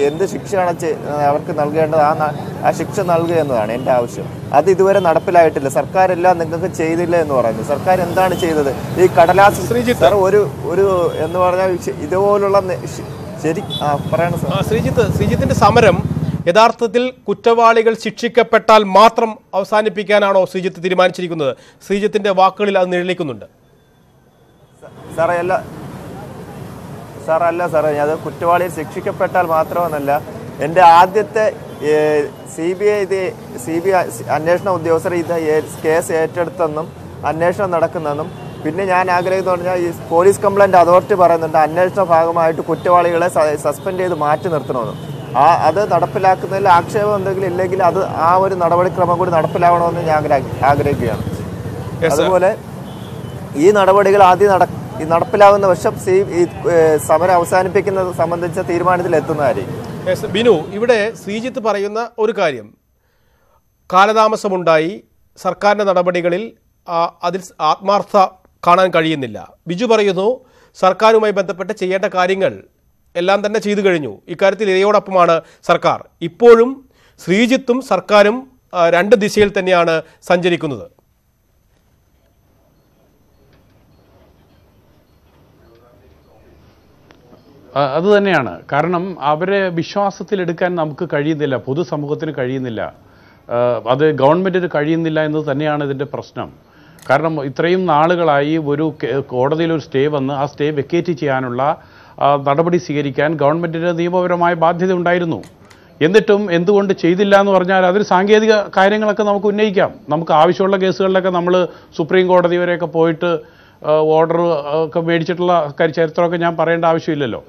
എന്ത് ശിക്ഷയാണോ അവർക്ക് നൽകേണ്ടത് ആ ആ ശിക്ഷ നൽകുക എന്നതാണ് എൻ്റെ ആവശ്യം അത് ഇതുവരെ നടപ്പിലായിട്ടില്ല സർക്കാരെല്ലാം നിങ്ങൾക്ക് ചെയ്തില്ല എന്ന് പറയുന്നത് സർക്കാർ എന്താണ് ചെയ്തത് ഈ കടലാസ് ശ്രീജിത്ത് ഒരു ഒരു എന്ന് പറഞ്ഞാൽ ഇതുപോലുള്ള ശരി പറയണം ശ്രീജിത്ത് ശ്രീജിത്തിൻ്റെ സമരം യഥാർത്ഥത്തിൽ കുറ്റവാളികൾ ശിക്ഷിക്കപ്പെട്ടാൽ മാത്രം അവസാനിപ്പിക്കാനാണോ ശ്രീജിത്ത് തീരുമാനിച്ചിരിക്കുന്നത് ശ്രീജിത്തിന്റെ വാക്കുകളിൽ അത് നിഴലിക്കുന്നുണ്ട് സാറേ അല്ല സാറേ അല്ല സാറേ അത് കുറ്റവാളികൾ ശിക്ഷിക്കപ്പെട്ടാൽ മാത്രമെന്നല്ല എൻ്റെ ആദ്യത്തെ C B I ഇത് C B I അന്വേഷണ ഉദ്യോഗസ്ഥർ ഇത് കേസ് ഏറ്റെടുത്തെന്നും അന്വേഷണം നടക്കുന്നെന്നും പിന്നെ ഞാൻ ആഗ്രഹിക്കുന്ന പറഞ്ഞാൽ ഈ പോലീസ് കംപ്ലൈൻറ്റ് അതോറിറ്റി പറയുന്നുണ്ട് അന്വേഷണ ഭാഗമായിട്ട് കുറ്റവാളികളെ സസ്പെൻഡ് ചെയ്ത് മാറ്റി നിർത്തണമെന്നും ആ അത് നടപ്പിലാക്കുന്നതിൽ ആക്ഷേപം എന്തെങ്കിലും ഇല്ലെങ്കിൽ അത് ആ ഒരു നടപടിക്രമം കൂടി നടപ്പിലാവണമെന്ന് ഞാൻ ആഗ്രഹിക്കുകയാണ് അതുപോലെ ഈ നടപടികൾ ആദ്യം നട നടപ്പിലാകുന്ന പക്ഷം ഈ സമരം അവസാനിപ്പിക്കുന്നത് സംബന്ധിച്ച തീരുമാനത്തിൽ എത്തുന്നതായിരിക്കും ബിനു ഇവിടെ ശ്രീജിത്ത് പറയുന്ന ഒരു കാര്യം കാലതാമസമുണ്ടായി സർക്കാരിൻ്റെ നടപടികളിൽ അതിൽ ആത്മാർത്ഥത കാണാൻ കഴിയുന്നില്ല ബിജു പറയുന്നു സർക്കാരുമായി ബന്ധപ്പെട്ട് ചെയ്യേണ്ട കാര്യങ്ങൾ എല്ലാം തന്നെ ചെയ്തു കഴിഞ്ഞു ഇക്കാര്യത്തിൽ ഇരയോടൊപ്പമാണ് സർക്കാർ ഇപ്പോഴും ശ്രീജിത്തും സർക്കാരും രണ്ട് ദിശയിൽ തന്നെയാണ് സഞ്ചരിക്കുന്നത് അത് തന്നെയാണ് കാരണം അവരെ വിശ്വാസത്തിലെടുക്കാൻ നമുക്ക് കഴിയുന്നില്ല പൊതുസമൂഹത്തിന് കഴിയുന്നില്ല അത് ഗവൺമെൻറ്റിന് കഴിയുന്നില്ല എന്നത് തന്നെയാണ് ഇതിൻ്റെ പ്രശ്നം കാരണം ഇത്രയും നാളുകളായി ഒരു കോടതിയിലൊരു സ്റ്റേ വന്ന് ആ സ്റ്റേ വെക്കേറ്റ് ചെയ്യാനുള്ള നടപടി സ്വീകരിക്കാൻ ഗവൺമെൻറ്റിന് നിയമപരമായ ബാധ്യത ഉണ്ടായിരുന്നു എന്നിട്ടും എന്തുകൊണ്ട് ചെയ്തില്ല എന്ന് പറഞ്ഞാൽ അതിൽ സാങ്കേതിക കാര്യങ്ങളൊക്കെ നമുക്ക് ഉന്നയിക്കാം. നമുക്ക് ആവശ്യമുള്ള കേസുകളിലൊക്കെ നമ്മൾ സുപ്രീം കോടതി വരെയൊക്കെ പോയിട്ട് ഓർഡർ ഒക്കെ മേടിച്ചിട്ടുള്ള ചരിത്രമൊക്കെ ഞാൻ പറയേണ്ട ആവശ്യമില്ലല്ലോ.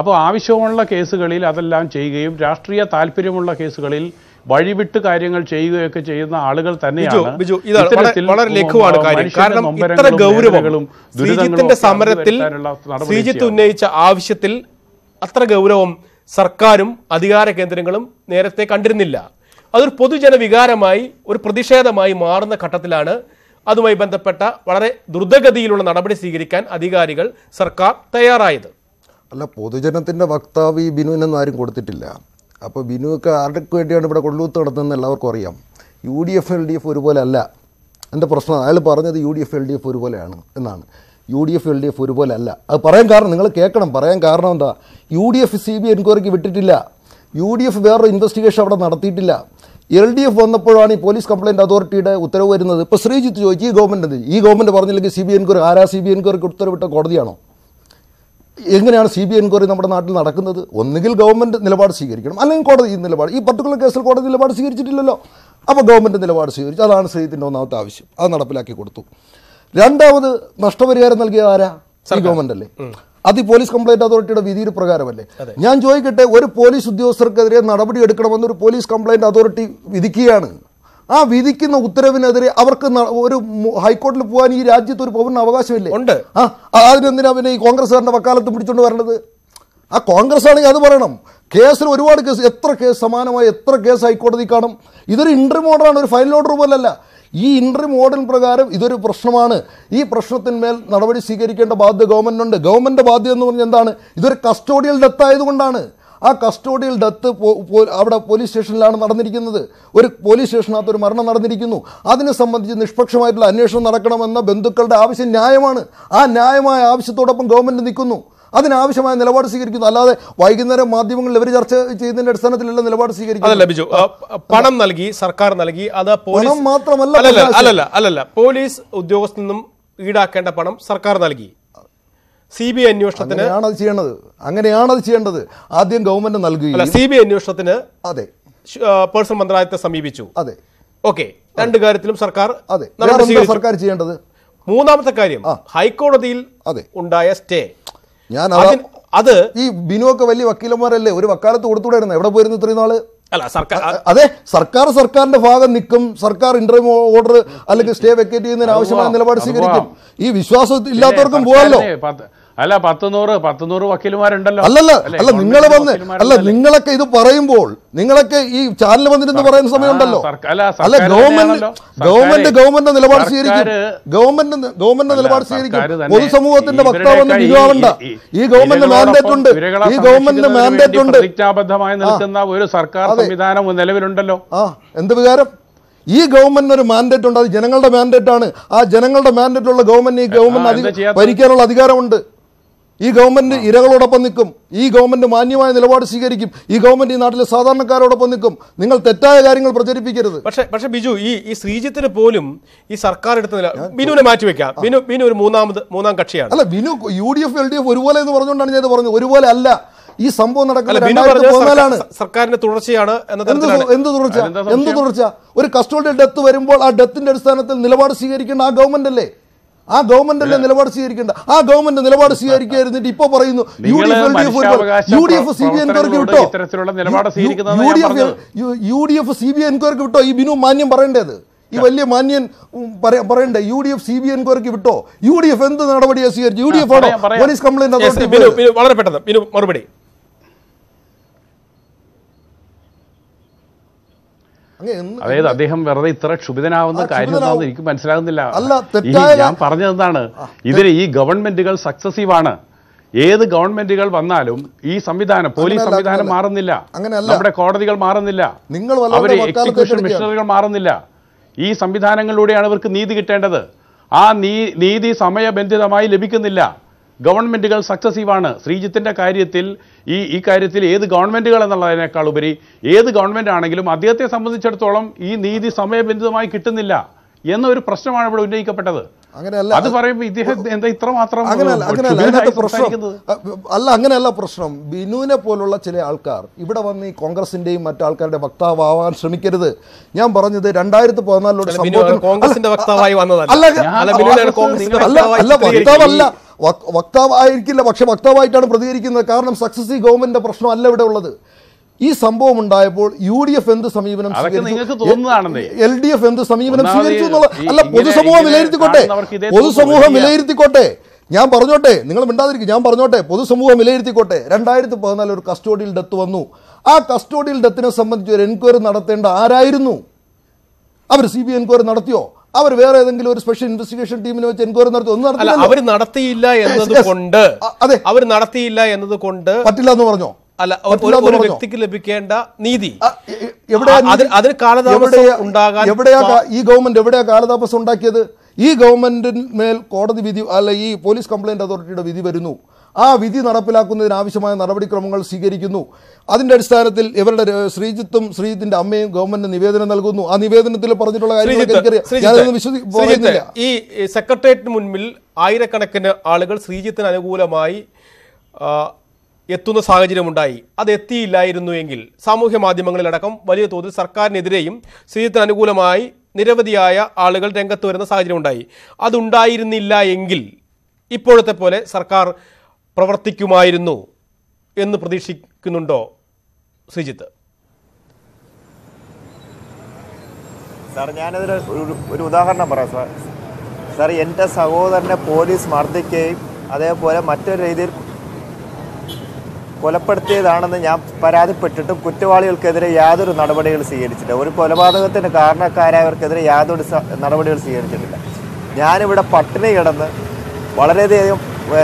അപ്പോൾ ആവശ്യമുള്ള കേസുകളിൽ അതെല്ലാം ചെയ്യുകയും രാഷ്ട്രീയ താല്പര്യമുള്ള കേസുകളിൽ വഴിവിട്ട് കാര്യങ്ങൾ ചെയ്യുകയൊക്കെ ചെയ്യുന്ന ആളുകൾ തന്നെയാണ്. വളരെ ലഘുവാണ് കാര്യം. കാരണം ഇത്ര ഗൗരവങ്ങളും ശ്രീജിത്തിന്റെ സമരത്തിൽ ശ്രീജിത്ത് ഉന്നയിച്ച ആവശ്യത്തിൽ അത്ര ഗൗരവം സർക്കാരും അധികാര കേന്ദ്രങ്ങളും നേരത്തെ കണ്ടിരുന്നില്ല. അതൊരു പൊതുജന വികാരമായി ഒരു പ്രതിഷേധമായി മാറുന്ന ഘട്ടത്തിലാണ് അതുമായി ബന്ധപ്പെട്ട വളരെ ദ്രുതഗതിയിലുള്ള നടപടി സ്വീകരിക്കാൻ അധികാരികൾ സർക്കാർ തയ്യാറായത്. അല്ല, പൊതുജനത്തിൻ്റെ വക്താവ് ഈ ബിനുവിനൊന്നും ആരും കൊടുത്തിട്ടില്ല. അപ്പോൾ ബിനുവൊക്കെ ആർക്ക് വേണ്ടിയാണ് ഇവിടെ കൊള്ളൂത്ത് നടത്തുന്നതെന്ന് എല്ലാവർക്കും അറിയാം. U D F L D F ഒരുപോലെ അല്ല എൻ്റെ പ്രശ്നം. അയാൾ പറഞ്ഞത് U D F L D F ഒരുപോലെയാണ് എന്നാണ്. U D F L D F ഒരുപോലെ അല്ല. അത് പറയാൻ കാരണം നിങ്ങൾ കേൾക്കണം. പറയാൻ കാരണം എന്താ? U D F C B I എൻക്വയറിക്ക് വിട്ടിട്ടില്ല. യു ഡി എഫ് വേറൊരു ഇൻവെസ്റ്റിഗേഷൻ അവിടെ നടത്തിയിട്ടില്ല. എൽ ഡി എഫ് വന്നപ്പോഴാണ് ഈ പോലീസ് കംപ്ലയിൻറ്റ് അതോറിറ്റിയുടെ ഉത്തരവ് വരുന്നത്. ഇപ്പോൾ ശ്രീജിത്ത് ചോദിച്ചു ഈ ഗവൺമെൻറ് ഈ ഗവൺമെൻറ് പറഞ്ഞില്ലെങ്കിൽ സി ബി ഐ എൻക്വയറി ആരാ? സി ബി ഐ എൻക്വയറിക്ക് ഉത്തരവിട്ട കോടതിയാണോ? എങ്ങനെയാണ് സി ബി ഐ എൻക്വയറി നമ്മുടെ നാട്ടിൽ നടക്കുന്നത്? ഒന്നുകിൽ ഗവൺമെൻറ് നിലപാട് സ്വീകരിക്കണം, അല്ലെങ്കിൽ കോടതി ഈ നിലപാട്. ഈ പർട്ടിക്കുലർ കേസിൽ കോടതി നിലപാട് സ്വീകരിച്ചിട്ടില്ലല്ലോ. അപ്പോൾ ഗവൺമെൻറ് നിലപാട് സ്വീകരിച്ചു. അതാണ് ശ്രീജിത്തിൻ്റെ ഒന്നാമത്തെ ആവശ്യം. അത് നടപ്പിലാക്കി കൊടുത്തു. രണ്ടാമത് നഷ്ടപരിഹാരം നൽകിയത് ആരാ? ഈ ഗവൺമെന്റ് അല്ലേ? അത് പോലീസ് കംപ്ലയിന്റ് അതോറിറ്റിയുടെ വിധിയുടെ പ്രകാരമല്ലേ? ഞാൻ ചോദിക്കട്ടെ, ഒരു പോലീസ് ഉദ്യോഗസ്ഥർക്കെതിരെ നടപടി എടുക്കണമെന്ന് ഒരു പോലീസ് കംപ്ലയിന്റ് അതോറിറ്റി വിധിക്കുകയാണ്. ആ വിധിക്കുന്ന ഉത്തരവിനെതിരെ അവർക്ക് ഒരു ഹൈക്കോടതിയിൽ പോകാൻ ഈ രാജ്യത്ത് ഒരു പൗരന് അവകാശമില്ലേ? ഉണ്ട്. ആ അതിനെന്തിനാ പിന്നെ ഈ കോൺഗ്രസ്സുകാരുടെ വക്കാലത്ത് പിടിച്ചുകൊണ്ട് വരേണ്ടത്? ആ കോൺഗ്രസ് ആണെങ്കിൽ അത് പറയണം. കേസിൽ ഒരുപാട് കേസ്, എത്ര കേസ് സമാനമായി എത്ര കേസ് ഹൈക്കോടതി കാണും. ഇതൊരു ഇന്റർവ്യൂ ഓർഡറാണ്, ഒരു ഫൈനൽ ഓർഡർ പോലല്ല. ഈ ഇൻട്രീം ഓർഡർ പ്രകാരം ഇതൊരു പ്രശ്നമാണ്. ഈ പ്രശ്നത്തിന്മേൽ നടപടി സ്വീകരിക്കേണ്ട ബാധ്യത ഗവൺമെൻറ്റുണ്ട്. ഗവൺമെൻറ് ബാധ്യത എന്ന് പറഞ്ഞാൽ എന്താണ്? ഇതൊരു കസ്റ്റോഡിയൽ ഡെത്ത് ആയതുകൊണ്ടാണ്. ആ കസ്റ്റോഡിയൽ ഡെത്ത് അവിടെ പോലീസ് സ്റ്റേഷനിലാണ് നടന്നിരിക്കുന്നത്. ഒരു പോലീസ് സ്റ്റേഷനകത്ത് ഒരു മരണം നടന്നിരിക്കുന്നു. അതിനെ സംബന്ധിച്ച് നിഷ്പക്ഷമായിട്ടുള്ള അന്വേഷണം നടക്കണമെന്ന ബന്ധുക്കളുടെ ആവശ്യം ന്യായമാണ്. ആ ന്യായമായ ആവശ്യത്തോടൊപ്പം ഗവൺമെൻറ് നിൽക്കുന്നു, അതിനാവശ്യമായ നിലപാട് സ്വീകരിക്കുന്നു. അല്ലാതെ വൈകുന്നേരം മാധ്യമങ്ങളിൽ ഇവർ ചർച്ച ചെയ്യുന്നതിന്റെ അടിസ്ഥാനത്തിലുള്ള നിലപാട് സ്വീകരിക്കും. പണം നൽകി, സർക്കാർ നൽകി, അത് പണം മാത്രമല്ല. അല്ലല്ല അല്ലല്ല പോലീസ് ഉദ്യോഗസ്ഥനും ഈടാക്കേണ്ട പണം സർക്കാർ നൽകി. സി ബി ഐ അന്വേഷണത്തിന് അത് ചെയ്യേണ്ടത് അങ്ങനെയാണ് അത് ചെയ്യേണ്ടത്. ആദ്യം ഗവൺമെന്റ് നൽകുകയില്ല. സി ബി ഐ അന്വേഷണത്തിന് അതെ പേഴ്സണൽ മന്ത്രാലയത്തെ സമീപിച്ചു. അതെ, ഓക്കെ. രണ്ട് കാര്യത്തിലും സർക്കാർ അതെ സർക്കാർ ചെയ്യേണ്ടത്. മൂന്നാമത്തെ കാര്യം, ഹൈക്കോടതിയിൽ ഉണ്ടായ സ്റ്റേ. ഞാൻ അത് ഈ ബിനുവൊക്കെ വലിയ വക്കീലന്മാരല്ലേ, ഒരു വക്കാലത്ത് കൊടുത്തുകൂടായിരുന്നു? എവിടെ പോയിരുന്നു ഇത്രയും നാള്? അല്ല, സർക്കാർ അതെ സർക്കാർ സർക്കാരിന്റെ ഭാഗം നിൽക്കും. സർക്കാർ ഇന്റർവ്യൂ ഓർഡർ അല്ലെങ്കിൽ സ്റ്റേ വെക്കേറ്റ് ചെയ്യുന്നതിന് ആവശ്യമായ നിലപാട് സ്വീകരിക്കും. ഈ വിശ്വാസം ഇല്ലാത്തവർക്കും പോകാമല്ലോ. അല്ല, പത്തുനൂറ് പത്തുനൂറ് വക്കീലുമാരുണ്ടല്ലോ. അല്ലല്ല അല്ല നിങ്ങൾ വന്ന് അല്ല നിങ്ങളൊക്കെ ഇത് പറയുമ്പോൾ നിങ്ങളൊക്കെ ഈ ചാനൽ വന്നിരുന്ന് പറയുന്ന സമയമുണ്ടല്ലോ. അല്ല, ഗവൺമെന്റ് ഗവൺമെന്റ് ഗവൺമെന്റ് നിലപാട് സ്വീകരിക്കും. ഗവൺമെന്റ് ഗവൺമെന്റ് നിലപാട് സ്വീകരിക്കും. പൊതുസമൂഹത്തിന്റെ വക്താവെന്ന് ബിജുവാവണ്ട. ഈ ഗവൺമെന്റ് മാൻഡേറ്റ് ഉണ്ട്. ഈ ഗവൺമെന്റിന് മാൻഡേറ്റ് ഉണ്ട്. പ്രതിജ്ഞാബദ്ധമായി നിൽക്കുന്ന ഒരു സർക്കാർ സംവിധാനം നിലവിലുണ്ടല്ലോ. ആ എന്ത് വികാരം ഈ ഗവൺമെന്റിന് ഒരു മാൻഡേറ്റ് ഉണ്ട്. അത് ജനങ്ങളുടെ മാൻഡേറ്റ് ആണ്. ആ ജനങ്ങളുടെ മാൻഡേറ്റുള്ള ഗവൺമെന്റ് ഈ ഗവൺമെന്റ് ഭരിക്കാനുള്ള അധികാരമുണ്ട്. ഈ ഗവൺമെൻറ് ഇരകളോടൊപ്പം നിൽക്കും. ഈ ഗവൺമെൻറ് മാന്യമായ നിലപാട് സ്വീകരിക്കും. ഈ ഗവൺമെൻറ് ഈ നാട്ടിലെ സാധാരണക്കാരോടൊപ്പം നിൽക്കും. നിങ്ങൾ തെറ്റായ കാര്യങ്ങൾ പ്രചരിപ്പിക്കരുത്. പക്ഷേ പക്ഷേ ബിജു, ഈ ഈ ശ്രീജിത്തിന് പോലും ഈ സർക്കാർ എടുത്ത ബിനുവിനെ മാറ്റിവെക്കാം. ബിനു ബിനു ഒരു മൂന്നാമത് മൂന്നാം കക്ഷിയാണ്. അല്ല, Binu U D F L D F ഒരുപോലെ എന്ന് പറഞ്ഞുകൊണ്ടാണ് ഞാൻ പറഞ്ഞത്. ഒരുപോലെ അല്ല. ഈ സംഭവം നടക്കുന്നത് സർക്കാരിന്റെ തുടർച്ചയാണ്. എന്ത് തുടർച്ച? എന്ത് തുടർച്ച? ഒരു കസ്റ്റോഡിയൽ ഡെത്ത് വരുമ്പോൾ ആ ഡെത്തിന്റെ അടിസ്ഥാനത്തിൽ നിലപാട് സ്വീകരിക്കേണ്ട ആ ഗവൺമെന്റ് അല്ലേ? ആ ഗവൺമെന്റിന്റെ നിലപാട് സ്വീകരിക്കേണ്ട ആ ഗവൺമെന്റ് നിലപാട് സ്വീകരിക്കാതിരുന്നിട്ട് ഇപ്പൊ പറയുന്നു U D F L D F U D F C B I എൻക്വയറിക്ക് വിട്ടോ. U D F U D F C B I എൻക്വയറിക്ക് വിട്ടോ. ഈ ബിനു മാന്യം പറയേണ്ടത്, ഈ വലിയ മാന്യൻ പറയണ്ടേ? U D F C B I എൻക്വയറിക്ക് വിട്ടോ. യു ഡി എഫ് എന്ത് നടപടിയാണ് സ്വീകരിച്ചു? യു ഡി എഫ് ആണോ പോലീസ് കംപ്ലൈന്റ് അതോറിറ്റി? വളരെ പെട്ടെന്ന് ബിനു മറുപടി. അതായത് അദ്ദേഹം വെറുതെ ഇത്ര ക്ഷുഭിതനാവുന്ന കാര്യം എന്താണെന്ന് എനിക്ക് മനസ്സിലാകുന്നില്ല. ഞാൻ പറഞ്ഞതെന്താണ്, ഇതിന് ഈ ഗവൺമെന്റുകൾ സക്സസീവ് ആണ്. ഏത് ഗവൺമെന്റുകൾ വന്നാലും ഈ സംവിധാനം, പോലീസ് സംവിധാനം മാറുന്നില്ല. നമ്മുടെ കോടതികൾ മാറുന്നില്ല. അവര് എക്സിക്യൂഷൻ മിഷനറികൾ മാറുന്നില്ല. ഈ സംവിധാനങ്ങളിലൂടെയാണ് ഇവർക്ക് നീതി കിട്ടേണ്ടത്. ആ നീതി സമയബന്ധിതമായി ലഭിക്കുന്നില്ല. ഗവൺമെന്റുകൾ സക്സസീവ് ആണ്. ശ്രീജിത്തിന്റെ കാര്യത്തിൽ ഈ ഈ കാര്യത്തിൽ ഏത് ഗവൺമെന്റുകൾ എന്നുള്ളതിനേക്കാൾ ഉപരി ഏത് ഗവൺമെന്റ് ആണെങ്കിലും അദ്ദേഹത്തെ സംബന്ധിച്ചിടത്തോളം ഈ നീതി സമയബന്ധിതമായി കിട്ടുന്നില്ല എന്നൊരു പ്രശ്നമാണ് ഇവിടെ ഉന്നയിക്കപ്പെട്ടത്. അങ്ങനെയല്ല അത് പറയുമ്പോൾ ഇദ്ദേഹം എന്താ ഇത്ര മാത്രം അങ്ങനെയല്ല അങ്ങനെയല്ല അതിനകത്ത് പ്രശ്നം അല്ല അങ്ങനെയല്ല പ്രശ്നം. ബിനുവിനെ പോലുള്ള ചില ആൾക്കാർ ഇവിടെ വന്ന് ഈ കോൺഗ്രസിന്റെയും മറ്റാൾക്കാരുടെ വക്താവാൻ ശ്രമിക്കരുത്. ഞാൻ പറഞ്ഞത് രണ്ടായിരത്തി പതിനാലിലോട് സംഭവം വക്താവായിരിക്കില്ല, പക്ഷെ വക്താവായിട്ടാണ് പ്രതികരിക്കുന്നത്. കാരണം സക്സസീവ് ഗവൺമെന്റിന്റെ പ്രശ്നമല്ല ഇവിടെ ഉള്ളത്. ഈ സംഭവം ഉണ്ടായപ്പോൾ യു ഡി എഫ് എന്ത് സമീപനം എൽ ഡി എഫ് എന്ത് സമീപനം സ്വീകരിച്ചു എന്നുള്ള അല്ല പൊതുസമൂഹം വിലയിരുത്തിക്കോട്ടെ, പൊതുസമൂഹം വിലയിരുത്തിക്കോട്ടെ. ഞാൻ പറഞ്ഞോട്ടെ, നിങ്ങൾ മിണ്ടാതിരിക്കും, ഞാൻ പറഞ്ഞോട്ടെ, പൊതുസമൂഹം വിലയിരുത്തിക്കോട്ടെ. രണ്ടായിരത്തി പതിനാലിൽ ഒരു കസ്റ്റോഡിയൽ ഡെത്ത് വന്നു. ആ കസ്റ്റോഡിയൽ ഡെത്തിനെ സംബന്ധിച്ച് ഒരു എൻക്വയറി നടത്തേണ്ട ആരായിരുന്നു? അവർ സി ബി ഐ എൻക്വയറി നടത്തിയോ? അവർ വേറെ ഏതെങ്കിലും ഒരു സ്പെഷ്യൽ ഇൻവെസ്റ്റിഗേഷൻ ടീമിനെ വെച്ച് എൻക്വയറി നടത്തി? ഒന്നും നടത്തില്ല. അവർ നടത്തിയില്ല എന്നതുകൊണ്ട് അതെ അവർ നടത്തിയില്ല എന്നതുകൊണ്ട് പറ്റില്ല എന്ന് പറഞ്ഞോ? അല്ല, ഒരു വ്യക്തിക്ക് ലഭിക്കേണ്ട നീതി അതിന് കാലതാമസം ഉണ്ടാകാൻ എവിടെയാ ഈ ഗവൺമെന്റ് എവിടെയാ കാലതാമസം ഉണ്ടാക്കിയത്? ഈ ഗവൺമെന്റിന്മേൽ കോടതി വിധി അല്ല ഈ പോലീസ് കംപ്ലയിന്റ് അതോറിറ്റിയുടെ വിധി വരുന്നു. ആ വിധി നടപ്പിലാക്കുന്നതിനാവശ്യമായ നടപടിക്രമങ്ങൾ സ്വീകരിക്കുന്നു. അതിൻ്റെ അടിസ്ഥാനത്തിൽ ഇവരുടെ ശ്രീജിത്തും ശ്രീജിത്തിന്റെ അമ്മയും ഗവൺമെന്റ് നിവേദനം നൽകുന്നു. ആ നിവേദനത്തിൽ പറഞ്ഞിട്ടുള്ള കാര്യങ്ങൾ ഈ സെക്രട്ടേറിയറ്റിന് മുൻപിൽ ആയിരക്കണക്കിന് ആളുകൾ ശ്രീജിത്തിന് അനുകൂലമായി എത്തുന്ന സാഹചര്യമുണ്ടായി. അത് എത്തിയില്ലായിരുന്നു എങ്കിൽ സാമൂഹ്യ മാധ്യമങ്ങളിലടക്കം വലിയ തോതിൽ സർക്കാരിനെതിരെയും ശ്രീജിത്തിന് അനുകൂലമായി നിരവധിയായ ആളുകൾ രംഗത്ത് വരുന്ന സാഹചര്യമുണ്ടായി. അതുണ്ടായിരുന്നില്ല എങ്കിൽ ഇപ്പോഴത്തെ പോലെ സർക്കാർ പ്രവർത്തിക്കുമായിരുന്നു എന്ന് പ്രതീക്ഷിക്കുന്നുണ്ടോ ശ്രീജിത്ത്? സാർ, ഞാനതിന് ഒരു ഒരു ഉദാഹരണം പറയാം. സാർ സാർ എൻ്റെ സഹോദരനെ പോലീസ് മർദ്ദിക്കുകയും അതേപോലെ മറ്റൊരു രീതിയിൽ കൊലപ്പെടുത്തിയതാണെന്ന് ഞാൻ പരാതിപ്പെട്ടിട്ടും കുറ്റവാളികൾക്കെതിരെ യാതൊരു നടപടികൾ സ്വീകരിച്ചിട്ടില്ല. ഒരു കൊലപാതകത്തിന് കാരണക്കാരായവർക്കെതിരെ യാതൊരു നടപടികൾ സ്വീകരിച്ചിട്ടില്ല. ഞാനിവിടെ പട്ടിണി കിടന്ന് വളരെയധികം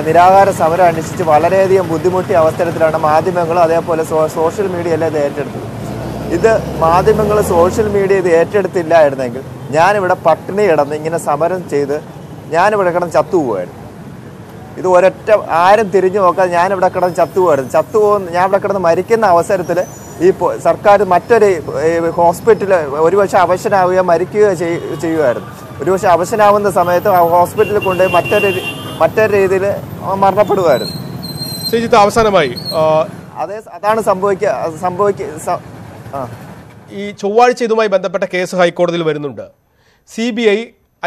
നിരാഹാര സമരം അനുഷ്ഠിച്ച് വളരെയധികം ബുദ്ധിമുട്ടിയ അവസരത്തിലാണ് മാധ്യമങ്ങളും അതേപോലെ സോ സോഷ്യൽ മീഡിയ എല്ലാം ഇത് ഏറ്റെടുത്തത്. ഇത് മാധ്യമങ്ങൾ സോഷ്യൽ മീഡിയ ഇത് ഏറ്റെടുത്തില്ലായിരുന്നെങ്കിൽ ഞാനിവിടെ പട്ടിണി കിടന്ന് ഇങ്ങനെ സമരം ചെയ്ത് ഞാനിവിടെ കിടന്ന് ചത്തുപോകായിരുന്നു. ഇത് ഒരൊറ്റ ആരും തിരിഞ്ഞു നോക്കാതെ ഞാനിവിടെ കിടന്ന് ചത്തുപോകായിരുന്നു. ചത്തുപോകുന്ന ഞാൻ ഇവിടെ കിടന്ന് മരിക്കുന്ന അവസരത്തിൽ ഈ സർക്കാർ മറ്റൊരു ഹോസ്പിറ്റൽ ഒരുപക്ഷെ അവശനാവുകയോ മരിക്കുകയോ ചെയ്യുമായിരുന്നു. ഒരുപക്ഷെ അവശനാവുന്ന സമയത്ത് ഹോസ്പിറ്റലിൽ കൊണ്ടുപോയി മറ്റൊരു മറ്റൊരു രീതിയിൽ മരണപ്പെടുമായിരുന്നു. ശ്രീജിത്ത്, അവസാനമായി അതേ അതാണ് സംഭവിക്കുക സംഭവിക്കുക ഈ ചൊവ്വാഴ്ച ഇതുമായി ബന്ധപ്പെട്ട കേസ് ഹൈക്കോടതിയിൽ വരുന്നുണ്ട്. സി ബി ഐ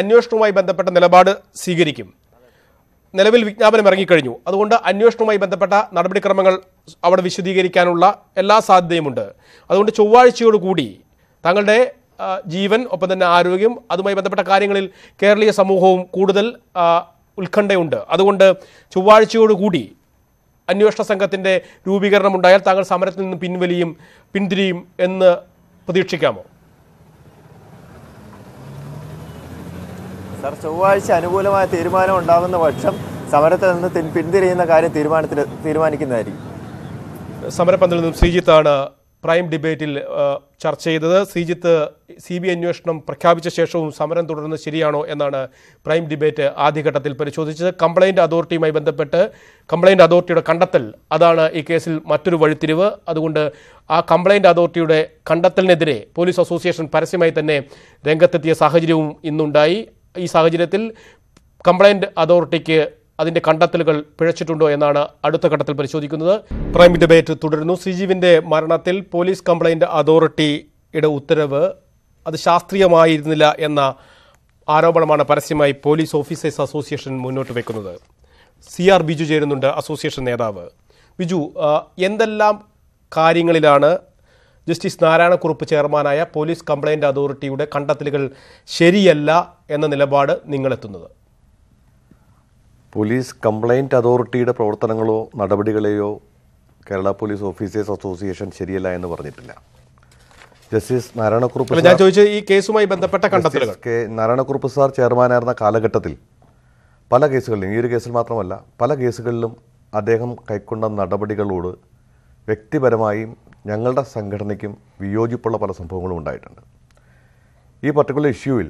അന്വേഷണവുമായി ബന്ധപ്പെട്ട നിലപാട് സ്വീകരിക്കും. നിലവിൽ വിജ്ഞാപനം ഇറങ്ങിക്കഴിഞ്ഞു. അതുകൊണ്ട് അന്വേഷണവുമായി ബന്ധപ്പെട്ട നടപടിക്രമങ്ങൾ അവിടെ വിശദീകരിക്കാനുള്ള എല്ലാ സാധ്യതയുമുണ്ട്. അതുകൊണ്ട് ചൊവ്വാഴ്ചയോടുകൂടി തങ്ങളുടെ ജീവൻ ഒപ്പം തന്നെ ആരോഗ്യം അതുമായി ബന്ധപ്പെട്ട കാര്യങ്ങളിൽ കേരളീയ സമൂഹവും കൂടുതൽ ഉത്കണ്ഠയുണ്ട്. അതുകൊണ്ട് ചൊവ്വാഴ്ചയോടുകൂടി അന്വേഷണ സംഘത്തിൻ്റെ രൂപീകരണം ഉണ്ടായാൽ താങ്കൾ സമരത്തിൽ നിന്ന് പിൻവലിയും പിന്തിരിയും എന്ന് പ്രതീക്ഷിക്കാമോ? സാർ, ചൊവ്വാഴ്ച അനുകൂലമായ തീരുമാനം ഉണ്ടാകുന്ന പക്ഷം സമരത്തിൽ നിന്ന് പിന്തിരിയുന്ന കാര്യം തീരുമാനത്തിൽ തീരുമാനിക്കുന്നതായിരിക്കും. സമരപന്തലിൽ നിന്നും ശ്രീജിത്താണ് പ്രൈം ഡിബേറ്റിൽ ചർച്ച ചെയ്തത്. ശ്രീജിത്ത്, സി ബി ഐ അന്വേഷണം പ്രഖ്യാപിച്ച ശേഷവും സമരം തുടരുന്നത് ശരിയാണോ എന്നാണ് പ്രൈം ഡിബേറ്റ് ആദ്യഘട്ടത്തിൽ പരിശോധിച്ചത്. കംപ്ലയിൻ്റ് അതോറിറ്റിയുമായി ബന്ധപ്പെട്ട് കംപ്ലയിൻ്റ് അതോറിറ്റിയുടെ കണ്ടെത്തൽ അതാണ് ഈ കേസിൽ മറ്റൊരു വഴിത്തിരിവ്. അതുകൊണ്ട് ആ കംപ്ലയിൻ്റ് അതോറിറ്റിയുടെ കണ്ടെത്തലിനെതിരെ പോലീസ് അസോസിയേഷൻ പരസ്യമായി തന്നെ രംഗത്തെത്തിയ സാഹചര്യവും ഇന്നുണ്ടായി. ഈ സാഹചര്യത്തിൽ കംപ്ലയിൻ്റ് അതോറിറ്റിക്ക് അതിൻ്റെ കണ്ടെത്തലുകൾ പിഴച്ചിട്ടുണ്ടോ എന്നാണ് അടുത്ത ഘട്ടത്തിൽ പരിശോധിക്കുന്നത്. പ്രൈം ഡിബേറ്റ് തുടരുന്നു. ശ്രീജീവിൻ്റെ മരണത്തിൽ പോലീസ് കംപ്ലയിൻ്റ് അതോറിറ്റിയുടെ ഉത്തരവ് അത് ശാസ്ത്രീയമായിരുന്നില്ല എന്ന ആരോപണമാണ് പരസ്യമായി പോലീസ് ഓഫീസേഴ്സ് അസോസിയേഷൻ മുന്നോട്ട് വയ്ക്കുന്നത്. സി ആർ ബിജു ചേരുന്നുണ്ട്, അസോസിയേഷൻ നേതാവ്. ബിജു, എന്തെല്ലാം കാര്യങ്ങളിലാണ് ജസ്റ്റിസ് നാരായണക്കുറുപ്പ് ചെയർമാനായ പോലീസ് കംപ്ലയിൻ്റ് അതോറിറ്റിയുടെ കണ്ടെത്തലുകൾ ശരിയല്ല എന്ന നിലപാട് നിങ്ങളെത്തുന്നത്? പോലീസ് കംപ്ലയിൻ്റ് അതോറിറ്റിയുടെ പ്രവർത്തനങ്ങളോ നടപടികളെയോ കേരള പോലീസ് ഓഫീസേഴ്സ് അസോസിയേഷൻ ശരിയല്ല എന്ന് പറഞ്ഞിട്ടില്ല. ജസ്റ്റിസ് നാരായണക്കുറുപ്പ് ഞാൻ ചോദിച്ച ഈ കേസുമായി ബന്ധപ്പെട്ട കണ്ടെത്തലുകൾ കെ നാരായണക്കുറുപ്പ് സാർ ചെയർമാനായിരുന്ന കാലഘട്ടത്തിൽ പല കേസുകളിലും, ഈ ഒരു കേസിൽ മാത്രമല്ല പല കേസുകളിലും അദ്ദേഹം കൈക്കൊണ്ട നടപടികളോട് വ്യക്തിപരമായും ഞങ്ങളുടെ സംഘടനയ്ക്കും വിയോജിപ്പുള്ള പല സംഭവങ്ങളും ഉണ്ടായിട്ടുണ്ട്. ഈ പർട്ടിക്കുലർ ഇഷ്യൂവിൽ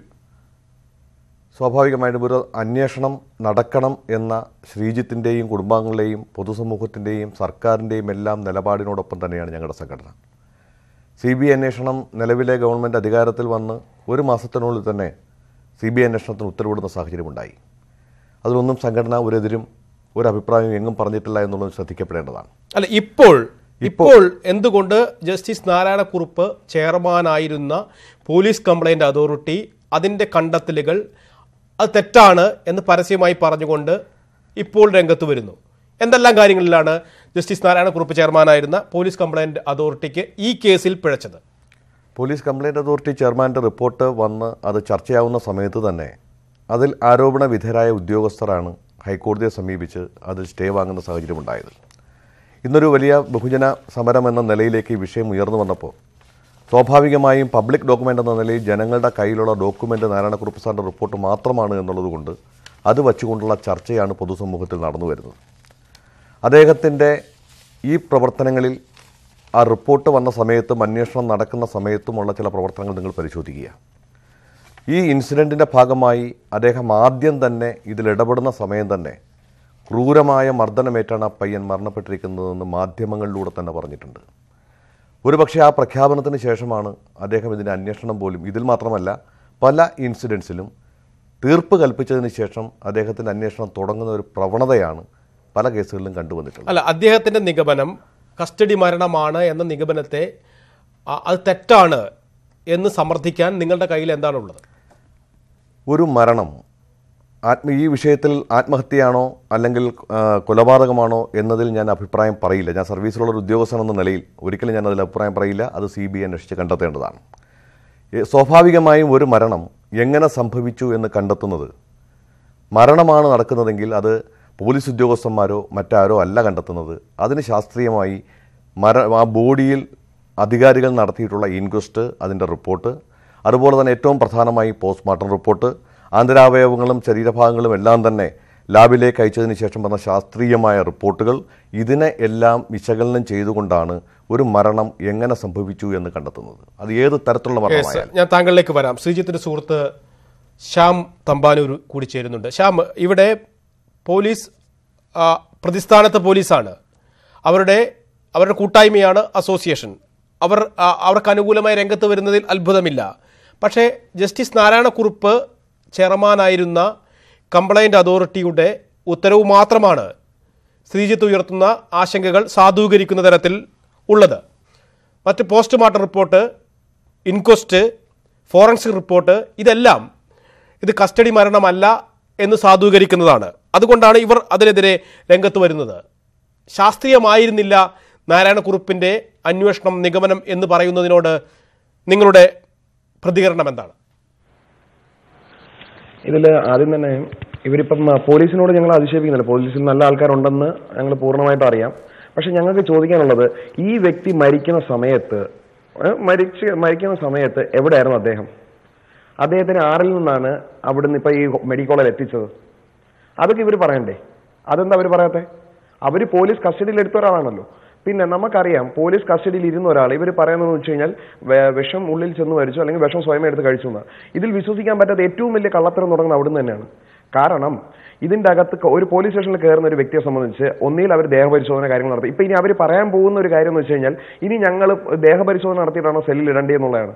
സ്വാഭാവികമായിട്ടും ഒരു അന്വേഷണം നടക്കണം എന്ന ശ്രീജിത്തിൻ്റെയും കുടുംബാംഗങ്ങളുടെയും പൊതുസമൂഹത്തിൻ്റെയും സർക്കാരിൻ്റെയും എല്ലാം നിലപാടിനോടൊപ്പം തന്നെയാണ് ഞങ്ങളുടെ സംഘടന. സി ബി ഐ അന്വേഷണം നിലവിലെ ഗവൺമെൻറ് അധികാരത്തിൽ വന്ന് ഒരു മാസത്തിനുള്ളിൽ തന്നെ C B I അന്വേഷണത്തിന് ഉത്തരവിടുന്ന സാഹചര്യമുണ്ടായി. അതിലൊന്നും സംഘടന ഒരെതിരും ഒരു അഭിപ്രായം എങ്ങും പറഞ്ഞിട്ടില്ല എന്നുള്ളത് ശ്രദ്ധിക്കപ്പെടേണ്ടതാണ്. അല്ല, ഇപ്പോൾ ഇപ്പോൾ എന്തുകൊണ്ട് ജസ്റ്റിസ് നാരായണക്കുറുപ്പ് ചെയർമാനായിരുന്ന പോലീസ് കംപ്ലൈൻറ്റ് അതോറിറ്റി അതിൻ്റെ കണ്ടെത്തലുകൾ അത് തെറ്റാണ് എന്ന് പരസ്യമായി പറഞ്ഞുകൊണ്ട് ഇപ്പോൾ രംഗത്ത് വരുന്നു? എന്തെല്ലാം കാര്യങ്ങളിലാണ് ജസ്റ്റിസ് നാരായണക്കുറുപ്പ് ചെയർമാനായിരുന്ന പോലീസ് കംപ്ലൈൻറ്റ് അതോറിറ്റിക്ക് ഈ കേസിൽ പിഴച്ചത്? പോലീസ് കംപ്ലൈൻറ്റ് അതോറിറ്റി ചെയർമാൻ്റെ റിപ്പോർട്ട് വന്ന് അത് ചർച്ചയാവുന്ന സമയത്ത് തന്നെ അതിൽ ആരോപണ വിധേയരായ ഉദ്യോഗസ്ഥരാണ് ഹൈക്കോടതിയെ സമീപിച്ച് അതിൽ സ്റ്റേ വാങ്ങുന്ന സാഹചര്യമുണ്ടായത്. ഇന്നൊരു വലിയ ബഹുജന സമരം എന്ന നിലയിലേക്ക് ഈ വിഷയം ഉയർന്നു വന്നപ്പോൾ സ്വാഭാവികമായും പബ്ലിക് ഡോക്യുമെൻ്റ് എന്ന നിലയിൽ ജനങ്ങളുടെ കയ്യിലുള്ള ഡോക്യുമെൻ്റ് നാരായണക്കുറുപ്പ് സാറിൻ്റെ റിപ്പോർട്ട് മാത്രമാണ് എന്നുള്ളതുകൊണ്ട് അത് വച്ചുകൊണ്ടുള്ള ചർച്ചയാണ് പൊതുസമൂഹത്തിൽ നടന്നു വരുന്നത്. അദ്ദേഹത്തിൻ്റെ ഈ പ്രവർത്തനങ്ങളിൽ ആ റിപ്പോർട്ട് വന്ന സമയത്തും അന്വേഷണം നടക്കുന്ന സമയത്തുമുള്ള ചില പ്രവർത്തനങ്ങൾ നിങ്ങൾ പരിശോധിക്കുക. ഈ ഇൻസിഡൻറ്റിൻ്റെ ഭാഗമായി അദ്ദേഹം ആദ്യം തന്നെ ഇതിലിടപെടുന്ന സമയം തന്നെ ക്രൂരമായ മർദ്ദനമേറ്റാണ് ആ പയ്യൻ മരണപ്പെട്ടിരിക്കുന്നതെന്ന് മാധ്യമങ്ങളിലൂടെ തന്നെ പറഞ്ഞിട്ടുണ്ട്. ഒരുപക്ഷെ ആ പ്രഖ്യാപനത്തിന് ശേഷമാണ് അദ്ദേഹം ഇതിൻ്റെ അന്വേഷണം പോലും, ഇതിൽ മാത്രമല്ല പല ഇൻസിഡൻസിലും തീർപ്പ് കൽപ്പിച്ചതിന് ശേഷം അദ്ദേഹത്തിൻ്റെ അന്വേഷണം തുടങ്ങുന്ന ഒരു പ്രവണതയാണ് പല കേസുകളിലും കണ്ടുവന്നിട്ടുള്ളത്. അല്ല, അദ്ദേഹത്തിൻ്റെ നിഗമനം കസ്റ്റഡി മരണമാണ് എന്ന നിഗമനത്തെ അത് തെറ്റാണ് എന്ന് സമർത്ഥിക്കാൻ നിങ്ങളുടെ കയ്യിൽ എന്താണുള്ളത്? ഒരു മരണം ആത്മ ഈ വിഷയത്തിൽ ആത്മഹത്യയാണോ അല്ലെങ്കിൽ കൊലപാതകമാണോ എന്നതിൽ ഞാൻ അഭിപ്രായം പറയില്ല. ഞാൻ സർവീസിലുള്ളൊരു ഉദ്യോഗസ്ഥൻ എന്ന നിലയിൽ ഒരിക്കലും ഞാൻ അതിൽ അഭിപ്രായം പറയില്ല. അത് സി ബി ഐ അന്വേഷിച്ച് കണ്ടെത്തേണ്ടതാണ്. സ്വാഭാവികമായും ഒരു മരണം എങ്ങനെ സംഭവിച്ചു എന്ന് കണ്ടെത്തുന്നത്, മരണമാണ് നടക്കുന്നതെങ്കിൽ അത് പോലീസ് ഉദ്യോഗസ്ഥന്മാരോ മറ്റാരോ അല്ല കണ്ടെത്തുന്നത്. അതിന് ശാസ്ത്രീയമായി മര ആ ബോഡിയിൽ അധികാരികൾ നടത്തിയിട്ടുള്ള ഇൻക്വസ്റ്റ്, അതിൻ്റെ റിപ്പോർട്ട്, അതുപോലെ തന്നെ ഏറ്റവും പ്രധാനമായി പോസ്റ്റ്മോർട്ടം റിപ്പോർട്ട്, ആന്തരാവയവങ്ങളും ശരീരഭാഗങ്ങളും എല്ലാം തന്നെ ലാബിലേക്ക് അയച്ചതിന് ശേഷം വന്ന ശാസ്ത്രീയമായ റിപ്പോർട്ടുകൾ, ഇതിനെ എല്ലാം വിശകലനം ചെയ്തുകൊണ്ടാണ് ഒരു മരണം എങ്ങനെ സംഭവിച്ചു എന്ന് കണ്ടെത്തുന്നത്. അത് ഏത് തരത്തിലുള്ള മരണമായാലും. ഞാൻ താങ്കളിലേക്ക് വരാം. ശ്രീജിത്തിൻ്റെ സുഹൃത്ത് ശ്യാം തമ്പാനൂർ കൂടി ചേരുന്നുണ്ട്. ശ്യാം, ഇവിടെ പോലീസ് പ്രതിസ്ഥാനത്ത് പോലീസാണ്, അവരുടെ അവരുടെ കൂട്ടായ്മയാണ് അസോസിയേഷൻ, അവർ അവർക്ക് അനുകൂലമായി രംഗത്ത് വരുന്നതിൽ അത്ഭുതമില്ല. പക്ഷേ ജസ്റ്റിസ് നാരായണക്കുറുപ്പ് ചെയർമാനായിരുന്ന കംപ്ലൈൻറ്റ് അതോറിറ്റിയുടെ ഉത്തരവ് മാത്രമാണ് ശ്രീജിത്ത് ഉയർത്തുന്ന ആശങ്കകൾ സാധൂകരിക്കുന്ന തരത്തിൽ ഉള്ളത്. മറ്റ് postmortem report, inquest, forensic report, ഇതെല്ലാം ഇത് കസ്റ്റഡി മരണമല്ല എന്ന് സാധൂകരിക്കുന്നതാണ്. അതുകൊണ്ടാണ് ഇവർ അതിനെതിരെ രംഗത്ത് വരുന്നത്. ശാസ്ത്രീയമായിരുന്നില്ല നാരായണക്കുറുപ്പിൻ്റെ അന്വേഷണം, നിഗമനം എന്ന് പറയുന്നതിനോട് നിങ്ങളുടെ പ്രതികരണം എന്താണ്? ഇതിൽ ആദ്യം തന്നെ ഇവരിപ്പം പോലീസിനോട് ഞങ്ങൾ ആക്ഷേപിക്കുന്നില്ല. പോലീസിൽ നല്ല ആൾക്കാരുണ്ടെന്ന് ഞങ്ങൾ പൂർണ്ണമായിട്ട് അറിയാം. പക്ഷെ ഞങ്ങൾക്ക് ചോദിക്കാനുള്ളത്, ഈ വ്യക്തി മരിക്കുന്ന സമയത്ത് മരിച്ച് മരിക്കുന്ന സമയത്ത് എവിടെയായിരുന്നു അദ്ദേഹം? അദ്ദേഹത്തിന് ആറിൽ നിന്നാണ് അവിടുന്ന് ഇപ്പം ഈ മെഡിക്കൽ കോളേജിൽ എത്തിച്ചത്. അതൊക്കെ ഇവർ പറയണ്ടേ? അതെന്താ അവർ പറയാത്തെ? അവർ പോലീസ് കസ്റ്റഡിയിൽ എടുത്ത ഒരാളാണല്ലോ. പിന്നെ നമുക്കറിയാം, പോലീസ് കസ്റ്റഡിയിൽ ഇരുന്ന ഒരാൾ ഇവർ പറയുന്നതെന്ന് വെച്ച് കഴിഞ്ഞാൽ വിഷം ഉള്ളിൽ ചെന്ന് കഴിച്ചു അല്ലെങ്കിൽ വിഷം സ്വയം എടുത്ത് കഴിച്ചു എന്നാണ്. ഇതിൽ വിശ്വസിക്കാൻ പറ്റാത്ത ഏറ്റവും വലിയ കള്ളത്തരം തുടങ്ങുന്നത് അവിടുന്ന് തന്നെയാണ്. കാരണം ഇതിൻ്റെ അകത്ത് ഒരു പോലീസ് സ്റ്റേഷനിൽ കയറുന്ന ഒരു വ്യക്തിയെ സംബന്ധിച്ച് ഒന്നിൽ അവർ ദേഹപരിശോധന കാര്യങ്ങൾ നടത്തി. ഇപ്പം ഇനി അവർ പറയാൻ പോകുന്ന ഒരു കാര്യം എന്ന് വെച്ച് കഴിഞ്ഞാൽ ഇനി ഞങ്ങൾ ദേഹപരിശോധന നടത്തിയിട്ടാണോ സെല്ലിൽ ഇടേണ്ടതെന്നുള്ളതാണ്.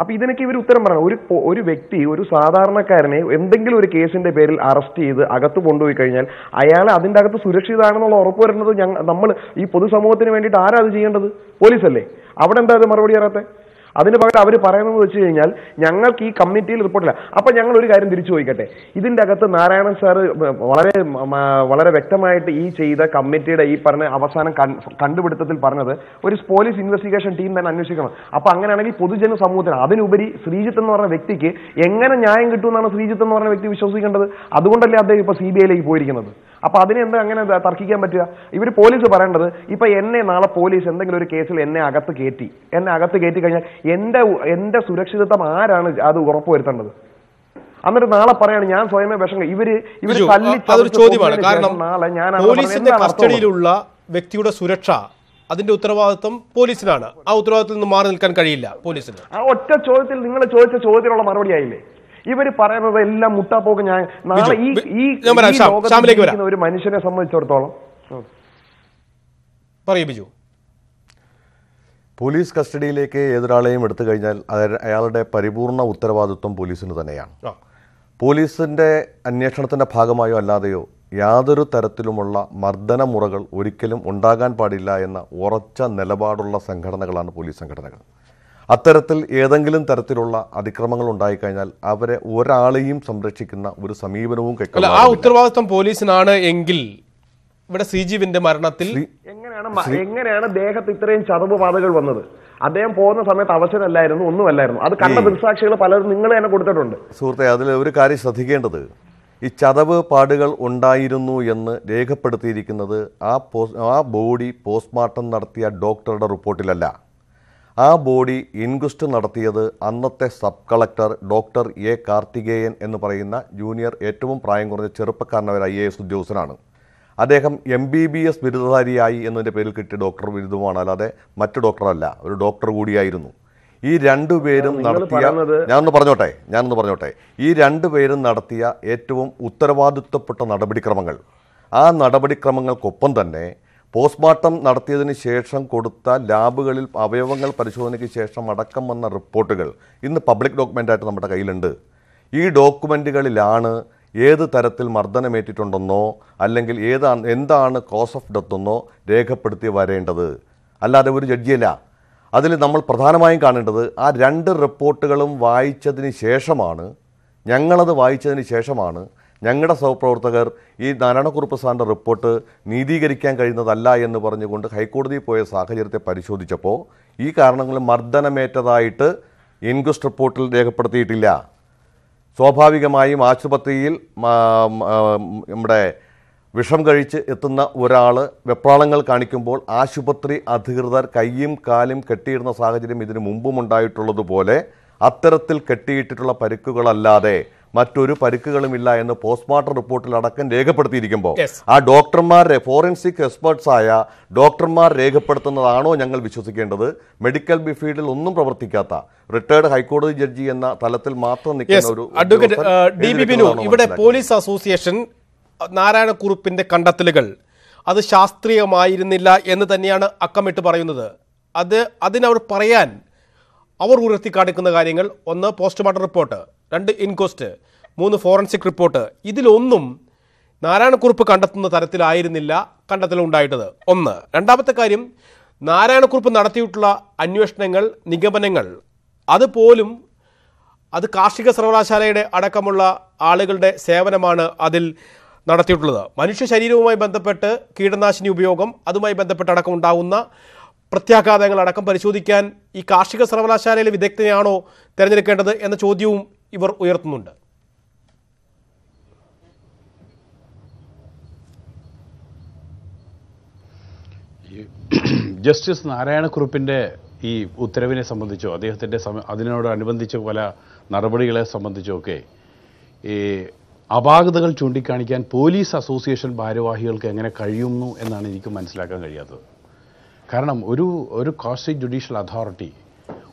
അപ്പം ഇതിനൊക്കെ ഇവർ ഉത്തരം പറയണം. ഒരു ഒരു വ്യക്തി, ഒരു സാധാരണക്കാരനെ എന്തെങ്കിലും ഒരു കേസിൻ്റെ പേരിൽ അറസ്റ്റ് ചെയ്ത് അകത്ത് കൊണ്ടുപോയി കഴിഞ്ഞാൽ അയാളെ അതിൻ്റെ അകത്ത് സുരക്ഷിതമാണെന്നുള്ള ഉറപ്പ് വരുന്നത് ഞങ്ങൾ നമ്മൾ ഈ പൊതുസമൂഹത്തിന് വേണ്ടിയിട്ട് ആരാ അത് ചെയ്യേണ്ടത്? പോലീസല്ലേ? അവിടെ എന്താ അത് മറുപടി അറിയാത്തത്? അതിന് പകരം അവർ പറയുന്നതെന്ന് വെച്ച് കഴിഞ്ഞാൽ ഞങ്ങൾക്ക് ഈ കമ്മിറ്റിയിൽ റിപ്പോർട്ടില്ല. അപ്പം ഞങ്ങൾ ഒരു കാര്യം തിരിച്ചു ചോദിക്കട്ടെ, ഇതിൻ്റെ അകത്ത് നാരായണൻ സാറ് വളരെ വളരെ വ്യക്തമായിട്ട് ഈ ചെയ്ത കമ്മിറ്റിയുടെ ഈ പറഞ്ഞ അവസാനം കണ്ടുപിടുത്തത്തിൽ പറഞ്ഞത് ഒരു പോലീസ് ഇൻവെസ്റ്റിഗേഷൻ ടീം തന്നെ അന്വേഷിക്കണം. അപ്പം അങ്ങനെയാണെങ്കിൽ പൊതുജന സമൂഹത്തിന്, അതിനുപരി ശ്രീജിത്ത് എന്ന് പറഞ്ഞ വ്യക്തിക്ക് എങ്ങനെ ന്യായം കിട്ടുമെന്നാണ് ശ്രീജിത്ത് എന്ന് പറഞ്ഞ വ്യക്തി വിശ്വസിക്കേണ്ടത്? അതുകൊണ്ടല്ലേ അദ്ദേഹം ഇപ്പോൾ സി ബി ഐയിലേക്ക് പോയിരിക്കുന്നത്? അപ്പം അതിനെന്താ അങ്ങനെ തർക്കിക്കാൻ പറ്റുക? ഇവർ പോലീസ് പറയേണ്ടത്, ഇപ്പം എന്നെ നാളെ പോലീസ് എന്തെങ്കിലും ഒരു കേസിൽ എന്നെ അകത്ത് കയറ്റി എന്നെ അകത്ത് കയറ്റി കഴിഞ്ഞാൽ എൻ്റെ എൻ്റെ സുരക്ഷിതത്വം ആരാണ് അത് ഉറപ്പുവരുത്തേണ്ടത്? എന്നിട്ട് നാളെ പറയാണ് ഞാൻ സ്വയമേ വിഷം. ഇവര് ഇവര് പോലീസിന്റെ കസ്റ്റഡിയിലുള്ള വ്യക്തിയുടെ സുരക്ഷ, അതിന്റെ ഉത്തരവാദിത്വം പോലീസിനാണ്. ആ ഉത്തരവാദിത്വത്തിൽ നിന്ന് മാറി നിൽക്കാൻ കഴിയില്ല പോലീസിന്. ആ ഒറ്റ ചോദ്യത്തിൽ നിങ്ങൾ ചോദിച്ച ചോദ്യത്തിനുള്ള മറുപടി ആയില്ലേ? ഇവര് പറയുന്നത് എല്ലാം മുട്ടാപ്പോക്ക്. ഞാൻ നാളെ ഈ ഈ ഒരു മനുഷ്യനെ സംബന്ധിച്ചിടത്തോളം പറയൂ Biju. Police custody like Edralem at the Gajan, Ayalde Paribuna Uttaravadutum police in the Naya. Police in the Aneshatan Pagamayo Aladeo, Yaduru Taratilumula, Mardana Muragal, Uriculum, Undagan Padilayana, Waracha, Nelabadula, Sankarnagalan, police Sankarnagal. Ataratil, Edangilan Taratirula, Adikramangal Undai Kanal, Avare, Uralim, some rechicana, with some even Uttaravatum police in Anna Engil. But a C G in the Maranatil. They have picture in Chadabu Padagal one another. Are they important? Some of us are alive and no alarm. Other kind of instruction of Palar Ningal and a good round. So the other car is Sathi and other. Each Chadabu Padagal Undairunu Yan, they have Pathirik another. Our body postmortem Nartia doctor reportilla. Our body Ingustan Nartia, Anate sub collector, Doctor Ye Kartigayan and the Parina, Junior Etum Prime or the Cherpakana Yes Josanano. Adekam M B B S Vidari and the Pelkit doctor Vidumana, Matu Doctor, Doctor Woody Irunu. E Randu Vedum Nartia, Yan the Parnotai, Yan the Parnotai. E Randu Vedum Nartia, Etum Uttaravad to put on Adabadi Kramangal. Ah, Nadabadi Kramangal Kopandane, Postmartum Nartian Shesham Kodutta, Labugal, Avevangal Parishonic Shesham, Matakam and Portugal in the public document at the Mataka Islander. E documentically Lana. Either Taratil Mardana made it on the no, Alangil either an end on a cause of Datono, Deka Perti variant other. Allah de Vijayla Adil Namal Pradhanamayan Kanada, a render reportagalum Vaichadini Sheshamana, Yangala the Vaichadini Sheshamana, Yangada Sauprotagar, E. Narana Kurpasanda reporter, Nidi Garikanka in the Lay and the Varangunda, High Court the Poe Sakajate Parisho di Chapo, E. Karnangal Mardana Meta the Ingus reportal Deka Perti Tilla. സ്വാഭാവികമായി ആശുപത്രിയിൽ നമ്മുടെ വിഷം കഴിച്ച് എത്തുന്ന ഒരാൾ വെപ്രാളങ്ങൾ കാണിക്കുമ്പോൾ ആശുപത്രി അധികൃതർ കൈയും കാലും കെട്ടിയിടുന്ന സാഹചര്യം ഇതിനു മുൻപും ഉണ്ടായിട്ടുള്ളതുപോലെ അത്തരത്തിൽ കെട്ടിയിട്ടിട്ടുള്ള പരിക്കുകളല്ലാതെ മറ്റൊരു പരിക്കുകളും ഇല്ല എന്ന് പോസ്റ്റ്മോർട്ടം റിപ്പോർട്ടിൽ അടക്കം രേഖപ്പെടുത്തിയിരിക്കുമ്പോൾ ആ ഡോക്ടർമാർ ഫോറൻസിക് എക്സ്പെർട്സ് ആയ ഡോക്ടർമാർ രേഖപ്പെടുത്തുന്നതാണോ ഞങ്ങൾ വിശ്വസിക്കേണ്ടത് മെഡിക്കൽ ഫീൽഡിൽ ഒന്നും പ്രവർത്തിക്കാത്ത റിട്ടയർഡ് ഹൈക്കോടതി ജഡ്ജി എന്ന തലത്തിൽ മാത്രം നിൽക്കുന്ന ഒരു അഡ്വക്കേറ്റ് ഡിബിബി നു ഇവിടെ പോലീസ് അസോസിയേഷൻ നാരായണക്കുറുപ്പിന്റെ കണ്ടെത്തലുകൾ അത് ശാസ്ത്രീയമായിരുന്നില്ല എന്ന് തന്നെയാണ് അക്കമിട്ട് പറയുന്നത് അത് അതിനവർ പറയാൻ അവർ ഉയർത്തി കാണിക്കുന്ന കാര്യങ്ങൾ ഒന്ന് പോസ്റ്റ്മോർട്ടം റിപ്പോർട്ട് രണ്ട് ഇൻക്വസ്റ്റ് മൂന്ന് ഫോറൻസിക് റിപ്പോർട്ട് ഇതിലൊന്നും നാരായണക്കുറുപ്പ് കണ്ടെത്തുന്ന തരത്തിലായിരുന്നില്ല കണ്ടെത്തൽ ഉണ്ടായിട്ടത് ഒന്ന് രണ്ടാമത്തെ കാര്യം നാരായണക്കുറുപ്പ് നടത്തിയിട്ടുള്ള അന്വേഷണങ്ങൾ നിഗമനങ്ങൾ അതുപോലും അത് കാർഷിക സർവകലാശാലയുടെ അടക്കമുള്ള ആളുകളുടെ സേവനമാണ് അതിൽ നടത്തിയിട്ടുള്ളത് മനുഷ്യ ശരീരവുമായി ബന്ധപ്പെട്ട് കീടനാശിനി ഉപയോഗം അതുമായി ബന്ധപ്പെട്ട് അടക്കം ഉണ്ടാകുന്ന പ്രത്യാഘാതങ്ങൾ അടക്കം പരിശോധിക്കാൻ ഈ കാർഷിക സർവകലാശാലയിലെ വിദഗ്ധനെയാണോ തിരഞ്ഞെടുക്കേണ്ടത് എന്ന ചോദ്യവും ഇവർ ഉയർത്തുന്നുണ്ട് ജസ്റ്റിസ് നാരായണക്കുറുപ്പിന്റെ ഈ ഉത്തരവിനെ സംബന്ധിച്ചോ അദ്ദേഹത്തിന്റെ അതിനോടനുബന്ധിച്ച് പല നടപടികളെ സംബന്ധിച്ചോ ഒക്കെ ഈ അപാകതകൾ ചൂണ്ടിക്കാണിക്കാൻ പോലീസ് അസോസിയേഷൻ ഭാരവാഹികൾക്ക് എങ്ങനെ കഴിയുന്നു എന്നാണ് എനിക്ക് മനസ്സിലാക്കാൻ കഴിയാത്തത് കാരണം ഒരു ഒരു കോസ്റ്റ് ജുഡീഷ്യൽ അതോറിറ്റി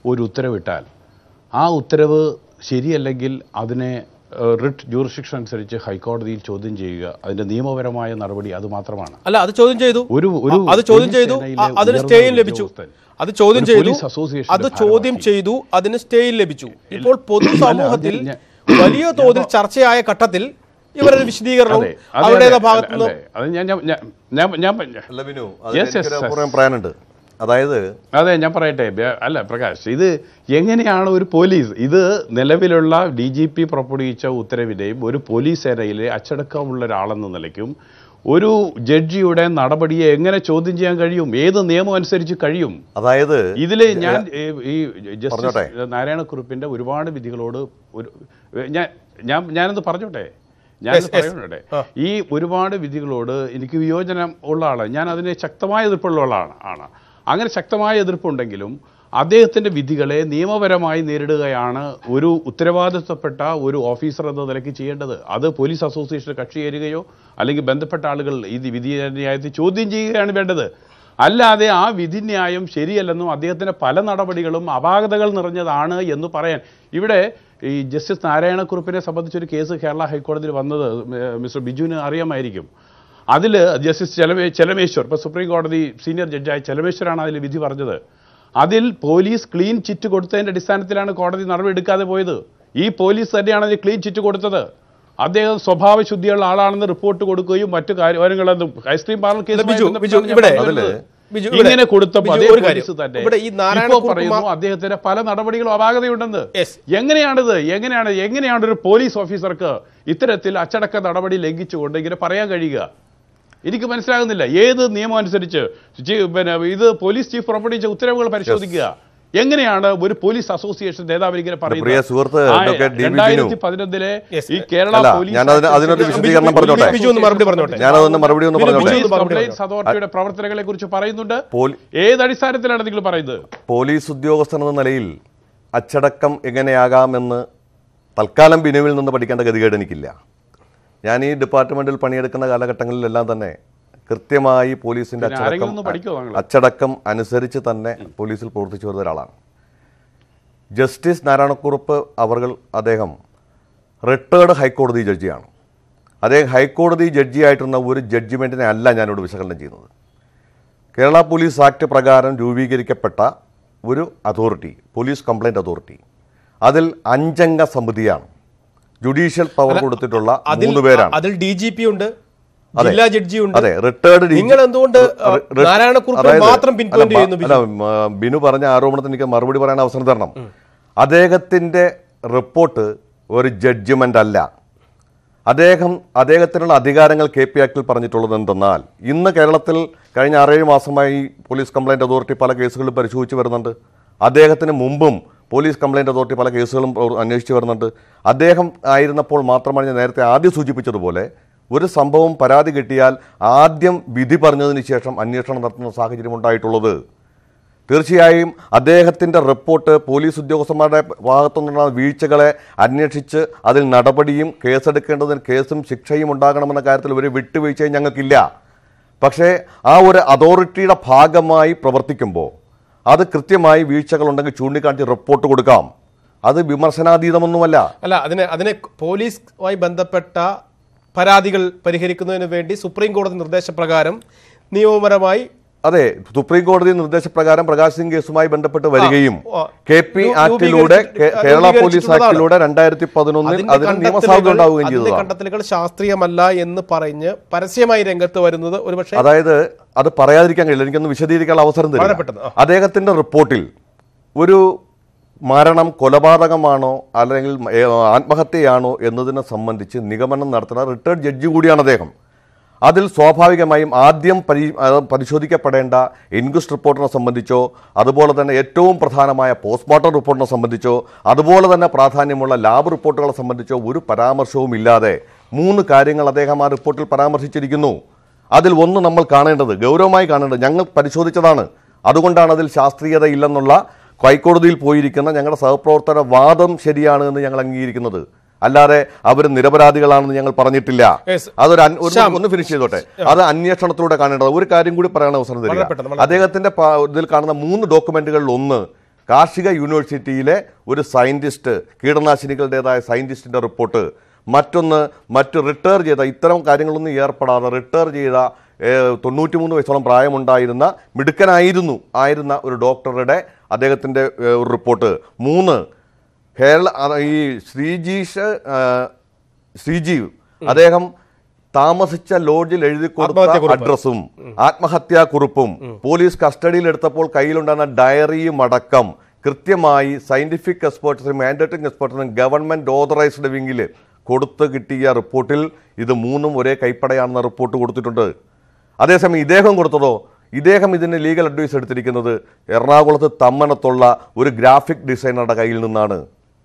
ഒരു ഉത്തരവിട്ടാൽ ആ ഉത്തരവ് ശരിയല്ലെങ്കിൽ അതിനെ റിട്ട് ജൂറിസ്ഡിക്ഷൻ അനുസരിച്ച് ഹൈക്കോടതിയിൽ ചോദ്യം ചെയ്യുക അതിന്റെ നിയമപരമായ നടപടി അത് മാത്രമാണ് അല്ല അത് ചോദ്യം ചെയ്തു ഒരു ഒരു അത് ചോദ്യം ചെയ്തു അതിന് സ്റ്റേയിൽ ലഭിച്ചു അത് ചോദ്യം ചെയ്തു അത് ചോദ്യം ചെയ്തു അതിന് സ്റ്റേയിൽ ലഭിച്ചു ഇപ്പോൾ പൊതുസമൂഹത്തിൽ വലിയ തോതിൽ ചർച്ചയായ ഘട്ടത്തിൽ ഇവരുടെ വിശദീകരണവും അവരുടെ ഭാഗത്തു നിന്ന് അത് ഞാൻ ഞാൻ ഞാൻ ലബിനു അതിനെ പറയാനുണ്ട് അതായത് അതെ ഞാൻ പറയട്ടെ അല്ല പ്രകാശ് ഇത് എങ്ങനെയാണ് ഒരു പോലീസ് ഇത് നിലവിലുള്ള ഡി ജി പി പുറപ്പെടുവിച്ച ഉത്തരവിനെയും ഒരു പോലീസ് സേനയിലെ അച്ചടക്കമുള്ള ഒരാളെന്ന നിലയ്ക്കും ഒരു ജഡ്ജിയുടെ നടപടിയെ എങ്ങനെ ചോദ്യം ചെയ്യാൻ കഴിയും ഏത് നിയമം അനുസരിച്ച് കഴിയും അതായത് ഇതിൽ ഞാൻ ഈ ജസ്റ്റിസ് നാരായണക്കുറുപ്പിന്റെ ഒരുപാട് വിധികളോട് ഒരു ഞാൻ ഞാൻ ഞാനത് പറഞ്ഞോട്ടെ ഞാൻ പറയുന്നുണ്ട് ഈ ഒരുപാട് വിധികളോട് എനിക്ക് വിയോജനം ഉള്ള ആളാണ് ഞാൻ അതിനെ ശക്തമായ എതിർപ്പുള്ള ആളാണ് അങ്ങനെ ശക്തമായ എതിർപ്പുണ്ടെങ്കിലും അദ്ദേഹത്തിൻ്റെ വിധികളെ നിയമപരമായി നേരിടുകയാണ് ഒരു ഉത്തരവാദിത്തപ്പെട്ട ഒരു ഓഫീസർ എന്ന നിലയ്ക്ക് ചെയ്യേണ്ടത് അത് പോലീസ് അസോസിയേഷന് കക്ഷി ചേരുകയോ അല്ലെങ്കിൽ ബന്ധപ്പെട്ട ആളുകൾ ഈ വിധിന്യായത്തെ ചോദ്യം ചെയ്യുകയാണ് വേണ്ടത് അല്ലാതെ ആ വിധിന്യായം ശരിയല്ലെന്നും അദ്ദേഹത്തിൻ്റെ പല നടപടികളും അപാകതകൾ നിറഞ്ഞതാണ് എന്ന് പറയാൻ ഇവിടെ ഈ ജസ്റ്റിസ് നാരായണക്കുറുപ്പിനെ സംബന്ധിച്ചൊരു കേസ് കേരള ഹൈക്കോടതിയിൽ വന്നത് മിസ്റ്റർ ബിജുവിന് അറിയാമായിരിക്കും അതിൽ ജസ്റ്റിസ് ചെലമേ ചെലമേശ്വർ ഇപ്പോൾ സുപ്രീം കോടതി സീനിയർ ജഡ്ജായ ചെലമേശ്വരാണ് അതിൽ വിധി പറഞ്ഞത് Adil police clean chit കൊടുത്ത and Disanthilan according to the weather. E police said another clean chit to go to the other. Ade Sobhav should deal on the report to go to Koyu, Matuk, ice cream parlor case. Indian Kurta Padu. Yes, Yangani under the Yangani under Yangani under a police officer. Iteratil Achataka, the Rabadi Legitu, they get a Paragadiga. It can stand the Yed name on literature. Either police chief property, Utteraval Parishoga. Younger with police association, they will get a Paris worth the Padre Dele, Kerala police. Another division number of the police Udiosan Achadakam Eganeagam and Talkalam Benevil on the Padicana Yani departmental Pania Tangle Ladane, Kirtema, police in Achadakam, Anasarichitane, police will portage over the alarm. Justice Naranakurupa Avargal Adeham retired High Court the Judgian. Ade High Court the Judgi I turn over judgment in Allah and Visakalajan. Kerala Police Act Pragaran, Juvi Girikapata, Vuru Authority, Police Complaint Authority. Adil Anjanga Samudian. Judicial power കൊടുത്തിട്ടുള്ള മൂന്ന് പേരാണ് അതിൽ DGP ഉണ്ട് ജില്ലാ judge ഉണ്ട് അതെ retired നിങ്ങൾ എന്തുകൊണ്ട് നാരായണക്കുറുപ്പിനെ മാത്രം പിൻപോയിന്റ് ചെയ്യുന്നു ബിനു ബിനു പറഞ്ഞ ആരോപണത്തിന് എനിക്ക് മറുപടി പറയാൻ അവസരം തരണം അദ്ദേഹത്തിന്റെ റിപ്പോർട്ട് ഒരു ജഡ്ജ്മെന്റ് അല്ല അദ്ദേഹം അദ്ദേഹത്തിനുള്ള അധികാരങ്ങൾ കെപി ആക്ടിൽ പറഞ്ഞിട്ടുള്ളത് എന്തെന്നാൽ ഇന്ന് കേരളത്തിൽ കഴിഞ്ഞ ആറ് ഏഴ് മാസമായി പോലീസ് കംപ്ലൈന്റ് അതോറിറ്റി പല കേസുകൾ പരിശോധിച്ചു വരുന്നുണ്ട് അദ്ദേഹത്തിന് മുൻപും Police complaint about the Palakasalam or Anishivernanda Adeham Irena Pol Matraman and Erte Adi Sujipitabole, where is Sambom Paradi Getial Adium Bidiparna initiation and Nirtan Saki Montaiolo. Tertiaim Adehatinda reporter, police Josamada, Vahatana, Vichagale, Adnitich, Adil Nadapadim, Case at the Kendo and Casem, Shikshayim on Daganamana Cartel, very witty which and Yangakilla. Pakshe, our authority of Hagamai Proverticumbo. Other Kritima, we check on the Chunikanti report to come. Other Bimarsana di the Manuela. Adene police, I Bandapetta, Paradigal, Perihirikun and Vendi, Supreme Court in Rudesh Pragaram, Neo Maramai. Ade, Supreme Court in Rudesh Pragaram, Pragasing is my Bandapetta Verigim. K P Akilude, Kerala Police Akilude, and Dirty Padanun, other than Nima Salgandau in the Cantathical Shastri, Malay, and the Paranya, Parasima Rengato, and other. Other Parayarikan Elengan Vishadika Lavasar. Adekatin reportil Uru Maranam Kolabaragamano, Alangel Mahatiano, Endana Samandichin, Nigaman and Nartana, returned Jejudiana Deham. Adil Swapavikamayim, Adium Parishodika Padenda, Ingus report on Samandicho, Adabola than a tomb Prathanamaya, postmortem report on Samandicho, Adabola than a Prathanimola, lab report on Samandicho, Uru Parama show Milade, Moon carrying Aladehama reportal Parama Sichigino. Adil one number Kana, the Guru Mike and the young Parishodichan, Adugundana del Shastria, the Ilanola, Kaikodil Poirikan, the younger South Porta, Vadam, Shedian, and the young Langirik. Alare, Aver Nirabaradigalan, the younger Paranitilla. Yes, other unfinished. Other Anyashan through the Canada, we're carrying good Paranos and the Adegathan del Kana, the moon documental loan. Kashiga University, with a scientist, Kirana Cynical Data, scientist and a reporter. Matun, Matu Ritter, the Iteram Karingal on the Airpada, Ritter Jeda, Tonutum, Islam Priamunda Irena, Midikan Idunu, Irena, or Doctor Rede, Adegatinde reporter, Moon, Hell, Sreejith, Sreejith, Adeham, Tamasicha, Lodi, Lady Kurta, Adrasum, Atmahatia Kurupum, Police Custody, Lertapol, Kailundana, Diary, Madakam, Krityamai, Scientific Experts, Mandating Experts, and Government Authorized Living. കൊടുത്ത കിട്ടിയ റിപ്പോർട്ടിൽ ഇത് മൂന്നും ഒരേ കൈപ്പടയാണെന്ന report കൊടുത്തിട്ടുണ്ട് അതേസമയം ഇദ്ദേഹം കൊടുത്തതോ ഇദ്ദേഹം ഇതിനെ ലീഗൽ അഡ്വൈസ് എടുത്തിരിക്കുന്നത് എറണാകുളത്ത് തമ്മനത്തുള്ള ഒരു ഗ്രാഫിക് ഡിസൈനറുടെ കയ്യിൽ നിന്നാണ്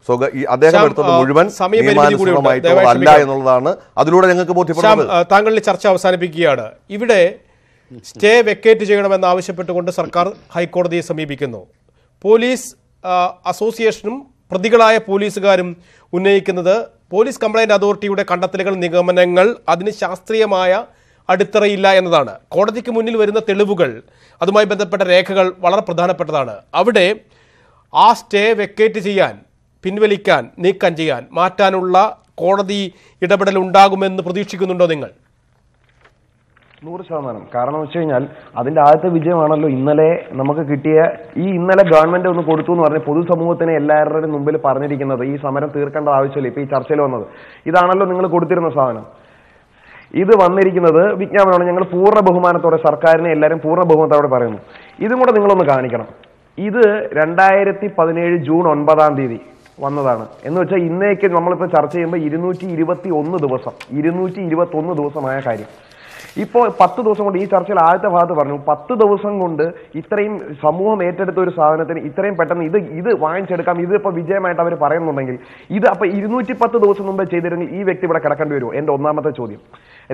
സോ അദ്ദേഹം എടുത്തത് മുഴുവൻ സമയപരിധിയോടെ അല്ല എന്നുള്ളതാണ് അതിലൂടെ ഞങ്ങൾക്ക് ബോധ്യപ്പെടുന്നത് താങ്കളുടെ ചർച്ച അവസാനിപ്പിക്കുകയാണ് ഇവിടെ സ്റ്റേ വെക്കേറ്റ് ചെയ്യണമെന്ന് ആവശ്യപ്പെട്ടുകൊണ്ട് സർക്കാർ ഹൈക്കോടതിയെ സമീപിക്കുന്നു പോലീസ് അസോസിയേഷനും പ്രതികളായ പോലീസുകാരും ഉന്നയിക്കുന്നത് Police complaint authority would a Kantathilical Nigamanangal, Adini Shastri Maya, Aditra Ila and Dana. Kodaki Munil were in the Telubugal, Adamai Benda Patarekal, Vala Pradana Patana. Avade Aste Vekatizian, Pinvelikan, Nikanjian, Matanula, Kodadi, Yetabatalundagum and the Pradishikundingal. നൂറ് ശതമാനം കാരണം വെച്ച് കഴിഞ്ഞാൽ അതിന്റെ ആദ്യത്തെ വിജയമാണല്ലോ ഇന്നലെ നമുക്ക് കിട്ടിയ ഈ ഇന്നലെ ഗവൺമെന്റ് ഒന്ന് കൊടുത്തു എന്ന് പറഞ്ഞ് പൊതുസമൂഹത്തിന് എല്ലാവരുടെയും മുമ്പിൽ പറഞ്ഞിരിക്കുന്നത് ഈ സമരം തീർക്കേണ്ട ആവശ്യമില്ല ഇപ്പൊ ഈ ചർച്ചയിൽ വന്നത് ഇതാണല്ലോ നിങ്ങൾ കൊടുത്തിരുന്ന സാധനം ഇത് വന്നിരിക്കുന്നത് വിജ്ഞാപനമാണ് ഞങ്ങൾ പൂർണ്ണ ബഹുമാനത്തോടെ സർക്കാരിനെ എല്ലാവരും പൂർണ്ണ ബഹുമാനത്തോടെ പറയുന്നു ഇതും കൂടെ നിങ്ങളൊന്ന് കാണിക്കണം ഇത് രണ്ടായിരത്തി പതിനേഴ് ജൂൺ ഒൻപതാം തീയതി വന്നതാണ് എന്ന് വെച്ചാൽ ഇന്നേക്ക് നമ്മളിപ്പോൾ ചർച്ച ചെയ്യുമ്പോൾ ഇരുന്നൂറ്റി ഇരുപത്തി ഒന്ന് ദിവസം ഇരുന്നൂറ്റി ഇരുപത്തി ഒന്ന് ദിവസമായ കാര്യം ഇപ്പോൾ പത്ത് ദിവസം കൊണ്ട് ഈ ചർച്ചയിൽ ആദ്യത്തെ ഭാഗത്ത് പറഞ്ഞു പത്ത് ദിവസം കൊണ്ട് ഇത്രയും സമൂഹം ഏറ്റെടുത്ത ഒരു സാധനത്തിന് ഇത്രയും പെട്ടെന്ന് ഇത് ഇത് വാങ്ങിച്ചെടുക്കാം ഇത് ഇപ്പോൾ വിജയമായിട്ട് അവർ പറയുന്നുണ്ടെങ്കിൽ ഇത് അപ്പോൾ ഇരുന്നൂറ്റി പത്ത് ദിവസം മുമ്പേ ചെയ്തിരുന്നെങ്കിൽ ഈ വ്യക്തി ഇവിടെ കിടക്കേണ്ടി വരുമോ എൻ്റെ ഒന്നാമത്തെ ചോദ്യം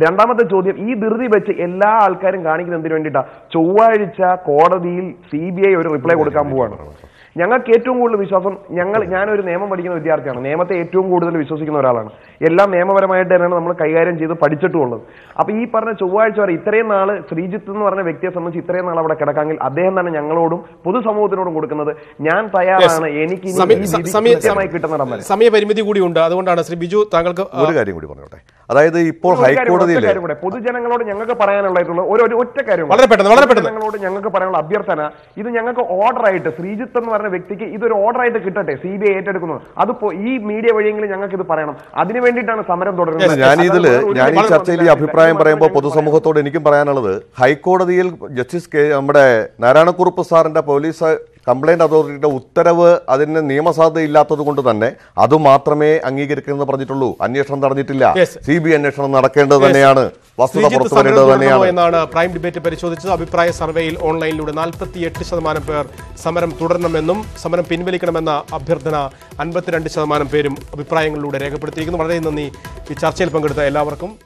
രണ്ടാമത്തെ ചോദ്യം ഈ ധൃതി വെച്ച് എല്ലാ ആൾക്കാരും കാണിക്കുന്ന എന്തിനു വേണ്ടിയിട്ടാണ് ചൊവ്വാഴ്ച കോടതിയിൽ സി ബി ഐ ഒരു റിപ്ലൈ കൊടുക്കാൻ പോവാണ് ഞങ്ങൾക്ക് ഏറ്റവും കൂടുതൽ വിശ്വാസം ഞങ്ങൾ ഞാനൊരു നിയമം പഠിക്കുന്ന വിദ്യാർത്ഥിയാണ് നിയമത്തെ ഏറ്റവും കൂടുതൽ വിശ്വസിക്കുന്ന ഒരാളാണ് എല്ലാം നിയമപരമായിട്ട് തന്നെയാണ് നമ്മൾ കൈകാര്യം ചെയ്ത് പഠിച്ചിട്ടുള്ളത് അപ്പോൾ ഈ പറഞ്ഞ ചൊവ്വാഴ്ച വരെ ഇത്രയും നാൾ ശ്രീജിത്ത് എന്ന് പറഞ്ഞ വ്യക്തിയെ സംബന്ധിച്ച് ഇത്രയും നാൾ അവിടെ കിടക്കാമെങ്കിൽ അദ്ദേഹം തന്നെ ഞങ്ങളോടും പൊതുസമൂഹത്തിനോടും കൊടുക്കുന്നത് ഞാൻ തയ്യാറാണ് എനിക്ക് കിട്ടുന്ന സമയപരിമിതി കൂടിയുണ്ട് അതുകൊണ്ടാണ് ശ്രീ ബിജു താങ്കൾക്ക് ഒരു കാര്യം കൂടി പറഞ്ഞോട്ടെ അതായത് ഇപ്പോൾ ഹൈക്കോടതിയിലെ പൊതുജനങ്ങളോട് ഞങ്ങൾക്ക് പറയാനുള്ളതായിട്ടുള്ള ഒരു ഒറ്റ കാര്യം പൊതുജനങ്ങളോട് ഞങ്ങൾക്ക് പറയാനുള്ള അഭ്യർത്ഥന ഇത് ഞങ്ങൾക്ക് ഓർഡർ ആയിട്ട് ശ്രീജിത്ത് എന്ന് പറഞ്ഞ വ്യക്തിക്ക് ഇതൊരു ഓർഡർ ആയിട്ട് കിട്ടട്ടെ സി ബി ഐ ഏറ്റെടുക്കുന്നത് അതിപ്പോ ഈ മീഡിയ വഴിയെങ്കിലും ഞങ്ങൾക്ക് ഇത് പറയണം അതിനു വേണ്ടിയിട്ടാണ് സമരം തുടരുന്നത് ഞാൻ ഇതിൽ ഞാൻ ഈ ചർച്ചയിൽ ഈ അഭിപ്രായം പറയുമ്പോൾ പൊതുസമൂഹത്തോട് എനിക്കും പറയാനുള്ളത് ഹൈക്കോടതിയിൽ ജസ്റ്റിസ് കെ നമ്മുടെ നാരായണക്കുറുപ്പ് സാറിന്റെ പോലീസ് കംപ്ലൈൻറ്റ് അതോറിറ്റിയുടെ ഉത്തരവ് അതിന് നിയമസാധ്യത ഇല്ലാത്തത് കൊണ്ട് തന്നെ അതുമാത്രമേ അംഗീകരിക്കുമെന്ന് പറഞ്ഞിട്ടുള്ളൂ അന്വേഷണം നടന്നിട്ടില്ല സി ബി ഐ അന്വേഷണം നടക്കേണ്ടത് തന്നെയാണ് വസ്തുത പുറത്തു വരേണ്ടത് തന്നെയാണ് എന്നാണ് പ്രൈം ഡിബേറ്റ് പരിശോധിച്ചത് അഭിപ്രായ സർവേയിൽ ഓൺലൈനിലൂടെ നാൽപ്പത്തി എട്ട് ശതമാനം പേർ സമരം തുടരണമെന്നും സമരം പിൻവലിക്കണമെന്ന അഭ്യർത്ഥന അൻപത്തിരണ്ട് ശതമാനം പേരും അഭിപ്രായങ്ങളിലൂടെ രേഖപ്പെടുത്തിയിരിക്കുന്നു വളരെ നന്ദി ഈ ചർച്ചയിൽ പങ്കെടുത്ത എല്ലാവർക്കും